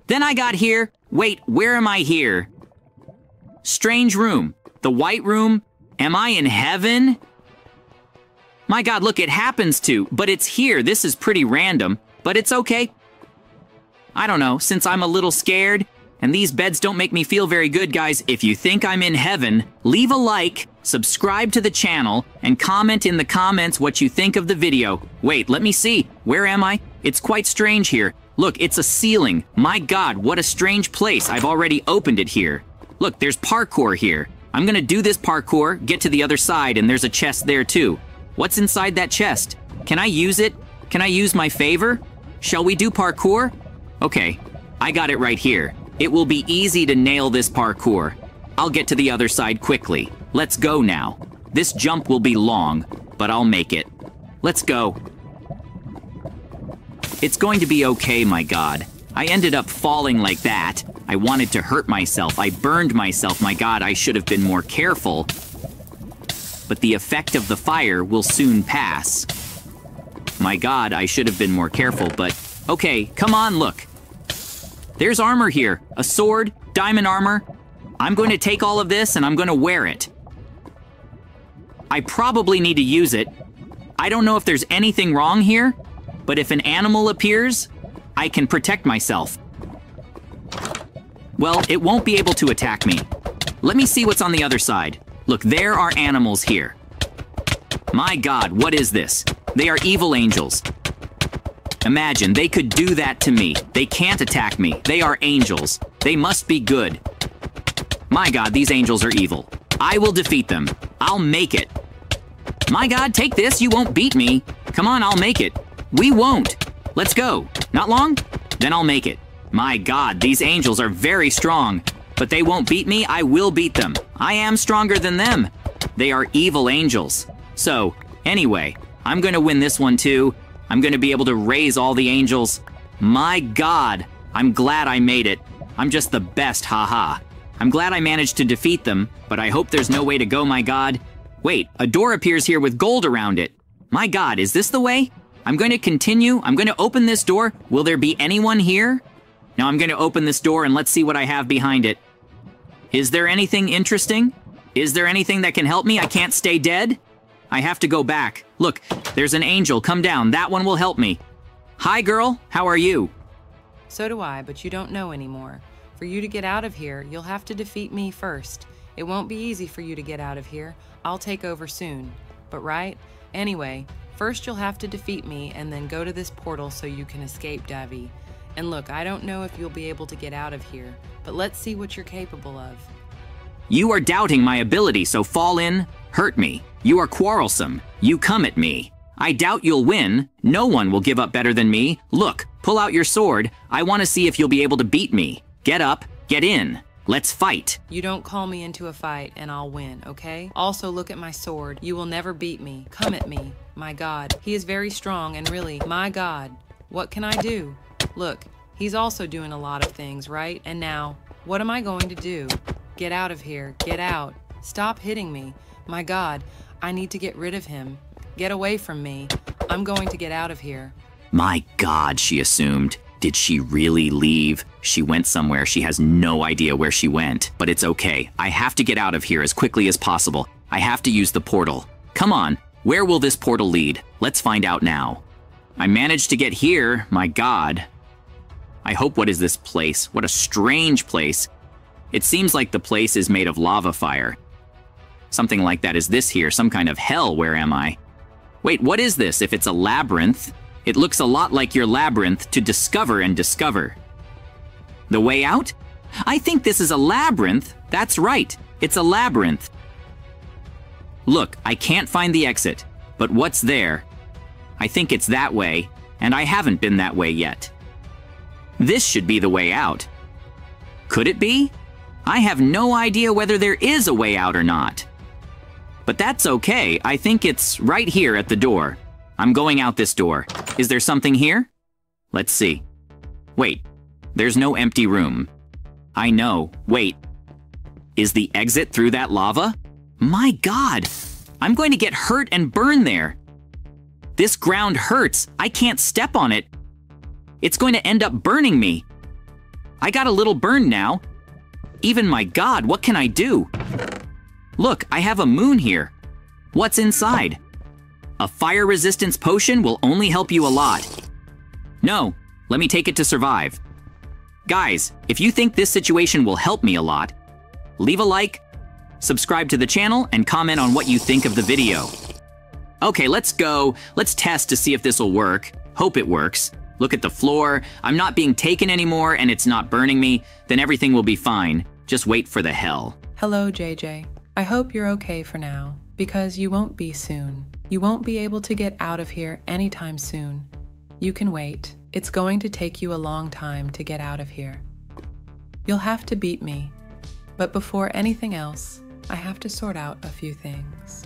Then I got here. Wait, where am I here? Strange room. The white room. Am I in heaven? My God, look, it happens to, but it's here. This is pretty random, but it's okay. I don't know, since I'm a little scared, and these beds don't make me feel very good, guys. If you think I'm in heaven, leave a like, subscribe to the channel, and comment in the comments what you think of the video. Wait, let me see. Where am I? It's quite strange here. Look, it's a ceiling. My God, what a strange place. I've already opened it here. Look, there's parkour here. I'm gonna do this parkour, get to the other side, and there's a chest there too. What's inside that chest? Can I use it? Can I use my favor? Shall we do parkour? Okay, I got it right here. It will be easy to nail this parkour. I'll get to the other side quickly. Let's go now. This jump will be long, but I'll make it. Let's go. It's going to be okay, my God. I ended up falling like that. I wanted to hurt myself. I burned myself. My God, I should have been more careful. But the effect of the fire will soon pass. My God, I should have been more careful, but... Okay, come on, look. There's armor here. A sword, diamond armor. I'm going to take all of this and I'm going to wear it. I probably need to use it. I don't know if there's anything wrong here, but if an animal appears, I can protect myself. Well, it won't be able to attack me. Let me see what's on the other side. Look, there are animals here. My God, what is this? They are evil angels. Imagine, they could do that to me. They can't attack me. They are angels. They must be good. My God, these angels are evil. I will defeat them. I'll make it. My God, take this. You won't beat me. Come on, I'll make it. We won't. Let's go. Not long? Then I'll make it. My God, these angels are very strong, but they won't beat me. I will beat them. I am stronger than them. They are evil angels. So, anyway, I'm going to win this one too. I'm going to be able to raise all the angels. My God, I'm glad I made it. I'm just the best, haha. I'm glad I managed to defeat them, but I hope there's no way to go, my God. Wait, a door appears here with gold around it. My God, is this the way? I'm going to continue. I'm going to open this door. Will there be anyone here? Now I'm going to open this door and let's see what I have behind it. Is there anything interesting? Is there anything that can help me? I can't stay dead. I have to go back. Look, there's an angel. Come down. That one will help me. Hi, girl. How are you? So do I, but you don't know anymore. For you to get out of here, you'll have to defeat me first. It won't be easy for you to get out of here. I'll take over soon. But right? Anyway, first you'll have to defeat me and then go to this portal so you can escape, Davy. And look, I don't know if you'll be able to get out of here, but let's see what you're capable of. You are doubting my ability, so fall in, hurt me. You are quarrelsome. You come at me. I doubt you'll win. No one will give up better than me. Look, pull out your sword. I want to see if you'll be able to beat me. Get up, get in. Let's fight. You don't call me into a fight and I'll win, okay? Also, look at my sword. You will never beat me. Come at me. My God. He is very strong and really, my God, what can I do? Look, he's also doing a lot of things, right? And now, what am I going to do? Get out of here. Get out. Stop hitting me. My God, I need to get rid of him. Get away from me. I'm going to get out of here. My God, she assumed. Did she really leave? She went somewhere. She has no idea where she went. But it's okay. I have to get out of here as quickly as possible. I have to use the portal. Come on. Where will this portal lead? Let's find out now. I managed to get here. My God. I hope, what is this place? What a strange place. It seems like the place is made of lava fire. Something like that. Is this here some kind of hell? Where am I? Wait, what is this? If it's a labyrinth, it looks a lot like your labyrinth to discover and discover. The way out? I think this is a labyrinth. That's right. It's a labyrinth. Look, I can't find the exit, but what's there? I think it's that way, and I haven't been that way yet. This should be the way out. Could it be? I have no idea whether there is a way out or not. But that's okay. I think it's right here at the door. I'm going out this door. Is there something here? Let's see. Wait, there's no empty room. I know. Wait. Is the exit through that lava? My God, I'm going to get hurt and burn there. This ground hurts. I can't step on it. It's going to end up burning me. I got a little burn now. Even my God, what can I do? Look, I have a moon here. What's inside? A fire resistance potion will only help you a lot. No, let me take it to survive. Guys, if you think this situation will help me a lot, leave a like, subscribe to the channel, and comment on what you think of the video. Okay, let's go. Let's test to see if this'll work. Hope it works. Look at the floor. I'm not being taken anymore and it's not burning me. Then everything will be fine. Just wait for the hell. Hello, J J. I hope you're okay for now, because you won't be soon. You won't be able to get out of here anytime soon. You can wait. It's going to take you a long time to get out of here. You'll have to beat me. But before anything else, I have to sort out a few things.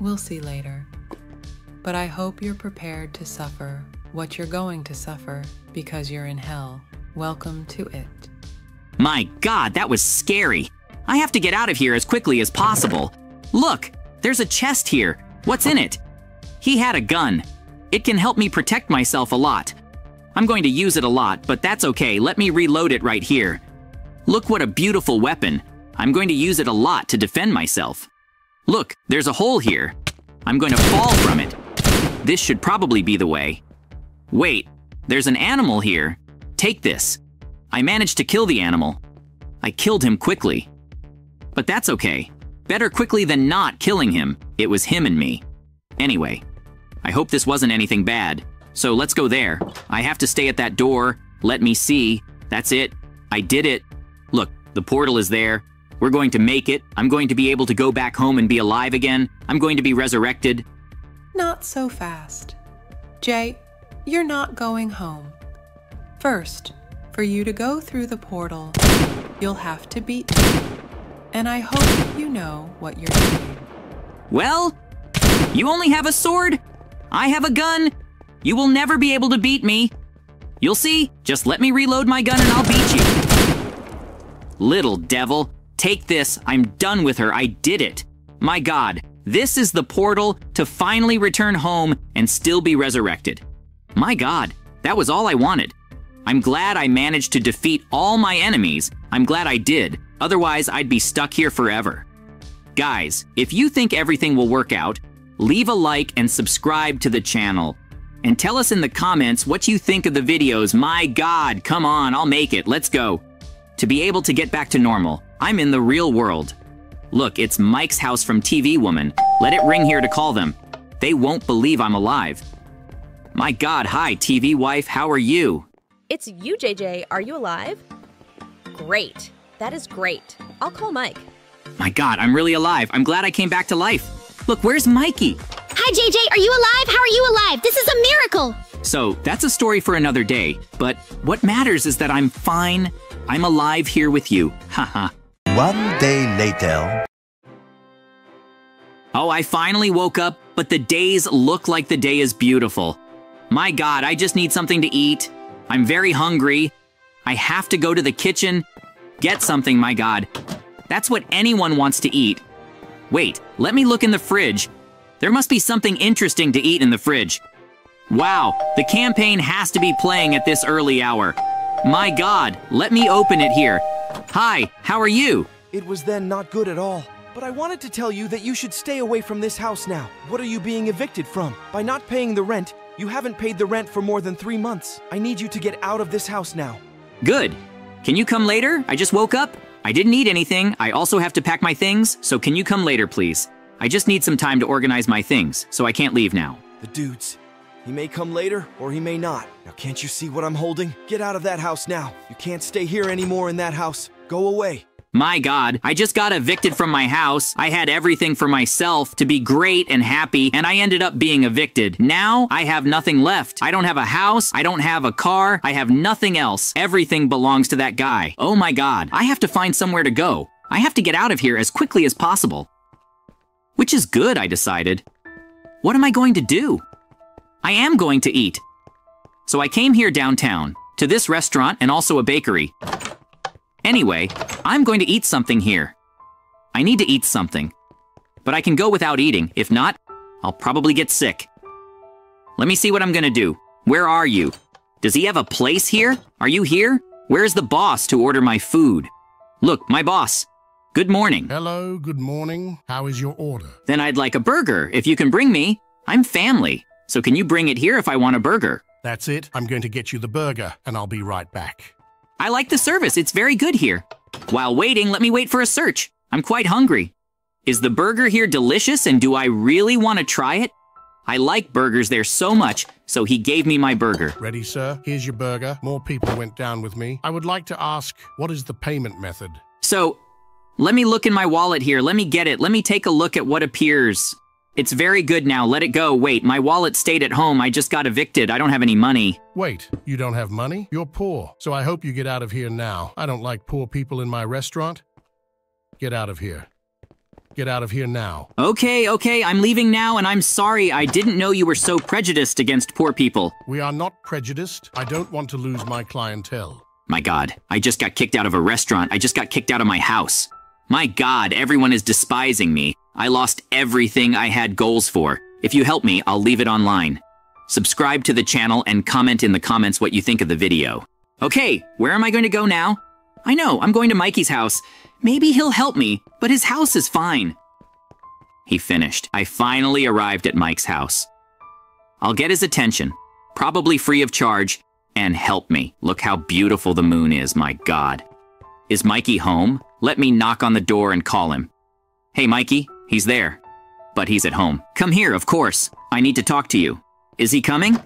We'll see later. But I hope you're prepared to suffer what you're going to suffer, because you're in hell. Welcome to it. My God, that was scary. I have to get out of here as quickly as possible. Look, there's a chest here. What's in it? He had a gun. It can help me protect myself a lot. I'm going to use it a lot, but that's okay. Let me reload it right here. Look what a beautiful weapon. I'm going to use it a lot to defend myself. Look, there's a hole here. I'm going to fall from it. This should probably be the way. Wait, there's an animal here. Take this. I managed to kill the animal. I killed him quickly. But that's okay. Better quickly than not killing him. It was him and me. Anyway, I hope this wasn't anything bad. So let's go there. I have to stay at that door. Let me see. That's it. I did it. Look, the portal is there. We're going to make it. I'm going to be able to go back home and be alive again. I'm going to be resurrected. Not so fast. Jay, you're not going home. First, for you to go through the portal, you'll have to beat me. And I hope you know what you're doing. Well, you only have a sword. I have a gun. You will never be able to beat me. You'll see. Just let me reload my gun and I'll beat you. Little devil. Take this, I'm done with her, I did it. My God, this is the portal to finally return home and still be resurrected. My God, that was all I wanted. I'm glad I managed to defeat all my enemies. I'm glad I did, otherwise I'd be stuck here forever. Guys, if you think everything will work out, leave a like and subscribe to the channel. And tell us in the comments what you think of the videos. My God, come on, I'll make it, let's go. To be able to get back to normal. I'm in the real world. Look, it's Mike's house from T V WOMAN. Let it ring here to call them. They won't believe I'm alive. My God, hi, T V wife, how are you? It's you, J J, are you alive? Great, that is great. I'll call Mike. My God, I'm really alive. I'm glad I came back to life. Look, where's Mikey? Hi, J J, are you alive? How are you alive? This is a miracle. So that's a story for another day, but what matters is that I'm fine. I'm alive here with you, haha. One day later. Oh, I finally woke up, but the days look like the day is beautiful. My God, I just need something to eat. I'm very hungry. I have to go to the kitchen. Get something, my God. That's what anyone wants to eat. Wait, let me look in the fridge. There must be something interesting to eat in the fridge. Wow, the campaign has to be playing at this early hour. My God, let me open it here. Hi, how are you? It was then not good at all, but I wanted to tell you that you should stay away from this house now. What are you being evicted from? By not paying the rent, you haven't paid the rent for more than three months. I need you to get out of this house now. Good. Can you come later? I just woke up. I didn't eat anything. I also have to pack my things, so can you come later, please? I just need some time to organize my things, so I can't leave now. The dudes. He may come later, or he may not. Now can't you see what I'm holding? Get out of that house now. You can't stay here anymore in that house. Go away. My God, I just got evicted from my house. I had everything for myself to be great and happy, and I ended up being evicted. Now I have nothing left. I don't have a house. I don't have a car. I have nothing else. Everything belongs to that guy. Oh my God, I have to find somewhere to go. I have to get out of here as quickly as possible. Which is good, I decided. What am I going to do? I am going to eat. So I came here downtown, to this restaurant and also a bakery. Anyway, I'm going to eat something here. I need to eat something. But I can go without eating. If not, I'll probably get sick. Let me see what I'm gonna do. Where are you? Does he have a place here? Are you here? Where's the boss to order my food? Look, my boss. Good morning. Hello, good morning. How is your order? Then I'd like a burger, if you can bring me. I'm family, so can you bring it here if I want a burger? That's it. I'm going to get you the burger, and I'll be right back. I like the service. It's very good here. While waiting, let me wait for a search. I'm quite hungry. Is the burger here delicious, and do I really want to try it? I like burgers there so much, so he gave me my burger. Ready, sir? Here's your burger. More people went down with me. I would like to ask, what is the payment method? So, let me look in my wallet here. Let me get it. Let me take a look at what appears. It's very good now. Let it go. Wait, my wallet stayed at home. I just got evicted. I don't have any money. Wait, you don't have money? You're poor. So I hope you get out of here now. I don't like poor people in my restaurant. Get out of here. Get out of here now. Okay, okay, I'm leaving now, and I'm sorry. I didn't know you were so prejudiced against poor people. We are not prejudiced. I don't want to lose my clientele. My God, I just got kicked out of a restaurant. I just got kicked out of my house. My God, everyone is despising me. I lost everything I had goals for. If you help me, I'll leave it online. Subscribe to the channel and comment in the comments what you think of the video. Okay, where am I going to go now? I know, I'm going to Mikey's house. Maybe he'll help me, but his house is fine. He finished. I finally arrived at Mike's house. I'll get his attention, probably free of charge, and help me. Look how beautiful the moon is, my God. Is Mikey home? Let me knock on the door and call him. Hey, Mikey. He's there, but he's at home. Come here, of course. I need to talk to you. Is he coming?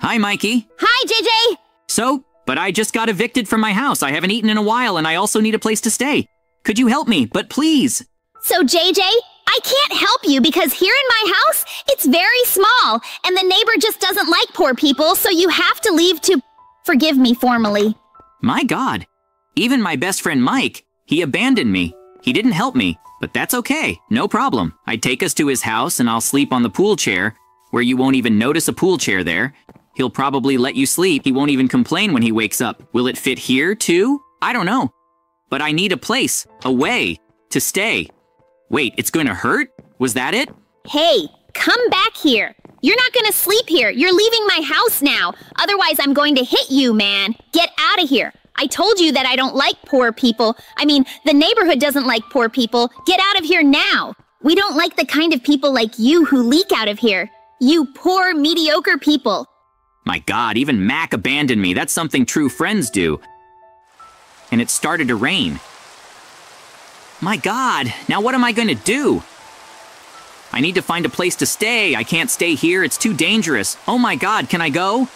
Hi, Mikey. Hi, J J. So, but I just got evicted from my house. I haven't eaten in a while, and I also need a place to stay. Could you help me, but please? So, J J, I can't help you because here in my house, it's very small, and the neighbor just doesn't like poor people, so you have to leave to forgive me formally. My God, even my best friend Mike, he abandoned me. He didn't help me. But that's okay, no problem. I take us to his house and I'll sleep on the pool chair, where you won't even notice a pool chair there. He'll probably let you sleep. He won't even complain when he wakes up. Will it fit here too? I don't know. But I need a place, a way, to stay. Wait, it's gonna hurt? Was that it? Hey, come back here. You're not gonna sleep here. You're leaving my house now. Otherwise, I'm going to hit you, man. Get out of here. I told you that I don't like poor people. I mean, the neighborhood doesn't like poor people. Get out of here now. We don't like the kind of people like you who leak out of here. You poor, mediocre people. My God, even Mac abandoned me. That's something true friends do. And it started to rain. My God, now what am I going to do? I need to find a place to stay. I can't stay here. It's too dangerous. Oh my God, can I go?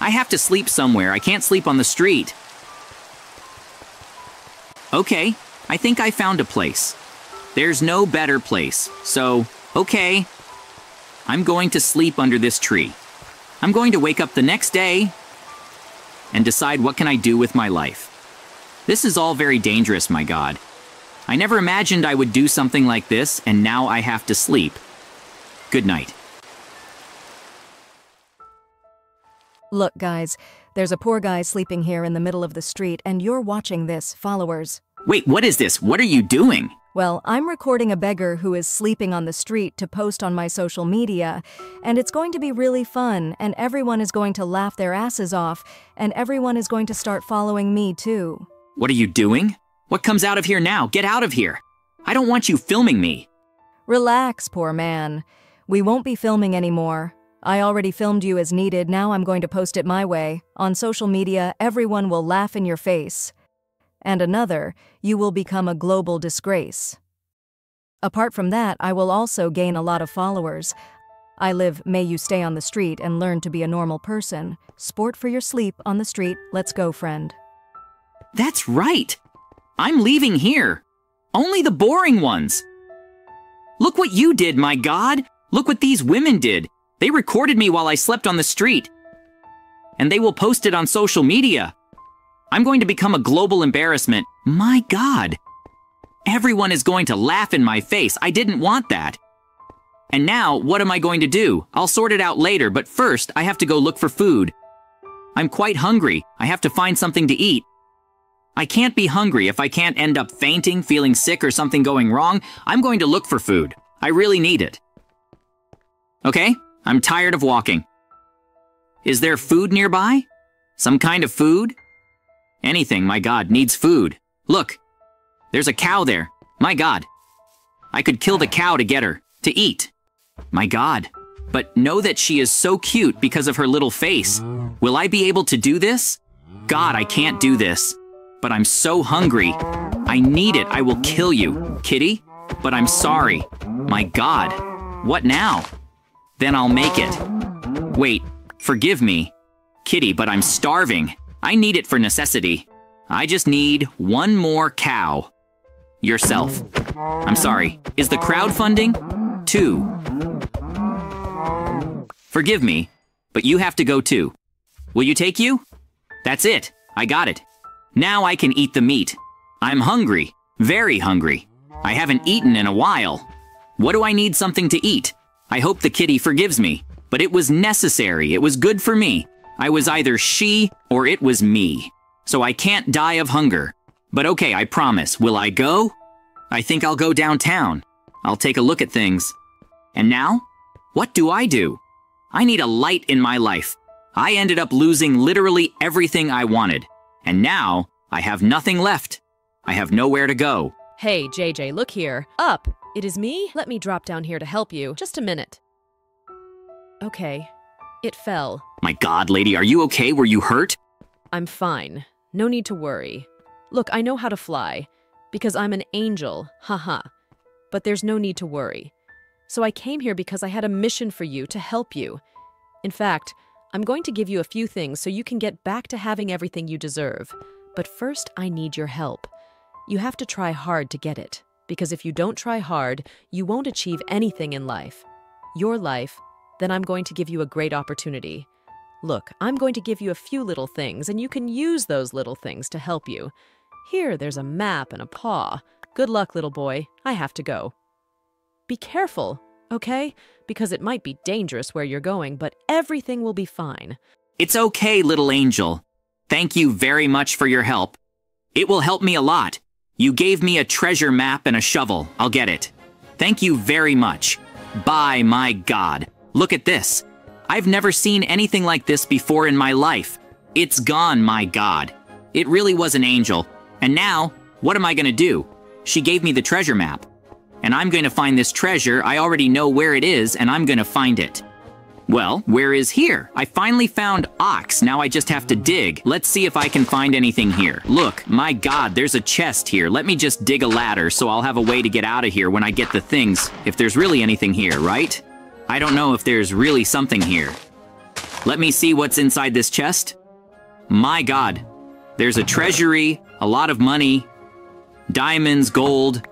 I have to sleep somewhere. I can't sleep on the street. Okay, I think I found a place. There's no better place. So, okay. I'm going to sleep under this tree. I'm going to wake up the next day and decide what can I do with my life. This is all very dangerous, my God. I never imagined I would do something like this, and now I have to sleep. Good night. Look, guys, there's a poor guy sleeping here in the middle of the street, and you're watching this, followers. Wait, what is this? What are you doing? Well, I'm recording a beggar who is sleeping on the street to post on my social media, and it's going to be really fun, and everyone is going to laugh their asses off, and everyone is going to start following me, too. What are you doing? What comes out of here now? Get out of here. I don't want you filming me. Relax, poor man. We won't be filming anymore. I already filmed you as needed, now I'm going to post it my way. On social media, everyone will laugh in your face. And another, you will become a global disgrace. Apart from that, I will also gain a lot of followers. I live, may you stay on the street and learn to be a normal person. Sport for your sleep on the street, let's go, friend. That's right! I'm leaving here! Only the boring ones! Look what you did, my God! Look what these women did! They recorded me while I slept on the street, and they will post it on social media. I'm going to become a global embarrassment. My God. Everyone is going to laugh in my face. I didn't want that. And now, what am I going to do? I'll sort it out later, but first, I have to go look for food. I'm quite hungry. I have to find something to eat. I can't be hungry if I can't end up fainting, feeling sick, or something going wrong. I'm going to look for food. I really need it. Okay? I'm tired of walking. Is there food nearby? Some kind of food? Anything, my God, needs food. Look, there's a cow there. My God. I could kill the cow to get her, to eat. My God. But know that she is so cute because of her little face. Will I be able to do this? God, I can't do this. But I'm so hungry. I need it. I will kill you, kitty. But I'm sorry. My God. What now? Then I'll make it. Wait, forgive me. Kitty, but I'm starving. I need it for necessity. I just need one more cow. Yourself. I'm sorry. Is the crowdfunding? Two. Forgive me, but you have to go too. Will you take you? That's it. I got it. Now I can eat the meat. I'm hungry. Very hungry. I haven't eaten in a while. What do I need something to eat? I hope the kitty forgives me, but it was necessary. It was good for me. I was either she or it was me. So I can't die of hunger. But okay, I promise. Will I go? I think I'll go downtown. I'll take a look at things. And now? What do I do? I need a light in my life. I ended up losing literally everything I wanted. And now, I have nothing left. I have nowhere to go. Hey, J J, look here. Up. It is me? Let me drop down here to help you. Just a minute. Okay. It fell. My God, lady, are you okay? Were you hurt? I'm fine. No need to worry. Look, I know how to fly. Because I'm an angel. Haha. But there's no need to worry. So I came here because I had a mission for you to help you. In fact, I'm going to give you a few things so you can get back to having everything you deserve. But first, I need your help. You have to try hard to get it. Because if you don't try hard, you won't achieve anything in life. Your life, then I'm going to give you a great opportunity. Look, I'm going to give you a few little things, and you can use those little things to help you. Here, there's a map and a paw. Good luck, little boy. I have to go. Be careful, okay? Because it might be dangerous where you're going, but everything will be fine. It's okay, little angel. Thank you very much for your help. It will help me a lot. You gave me a treasure map and a shovel. I'll get it. Thank you very much. Bye, my God. Look at this. I've never seen anything like this before in my life. It's gone, my God. It really was an angel. And now, what am I going to do? She gave me the treasure map. And I'm going to find this treasure. I already know where it is, and I'm going to find it. Well, where is here? I finally found ox. Now I just have to dig. Let's see if I can find anything here. Look, my God, there's a chest here. Let me just dig a ladder so I'll have a way to get out of here when I get the things. If there's really anything here, right? I don't know if there's really something here. Let me see what's inside this chest. My God, there's a treasury, a lot of money, diamonds, gold.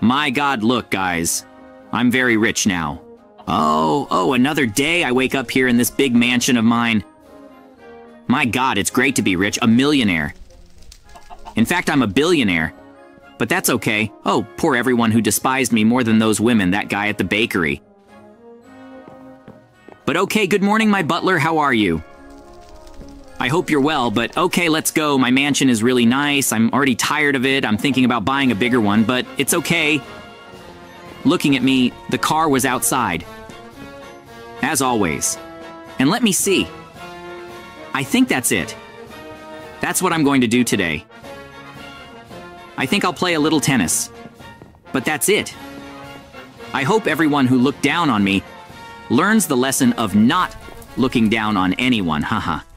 My God, look, guys. I'm very rich now. Oh, oh, another day I wake up here in this big mansion of mine. My God, it's great to be rich, a millionaire. In fact, I'm a billionaire. But that's okay. Oh, poor everyone who despised me more than those women, that guy at the bakery. But okay, good morning, my butler, how are you? I hope you're well, but okay, let's go. My mansion is really nice. I'm already tired of it. I'm thinking about buying a bigger one, but it's okay. Looking at me, the car was outside. As always. And let me see. I think that's it. That's what I'm going to do today. I think I'll play a little tennis. But that's it. I hope everyone who looked down on me learns the lesson of not looking down on anyone, haha.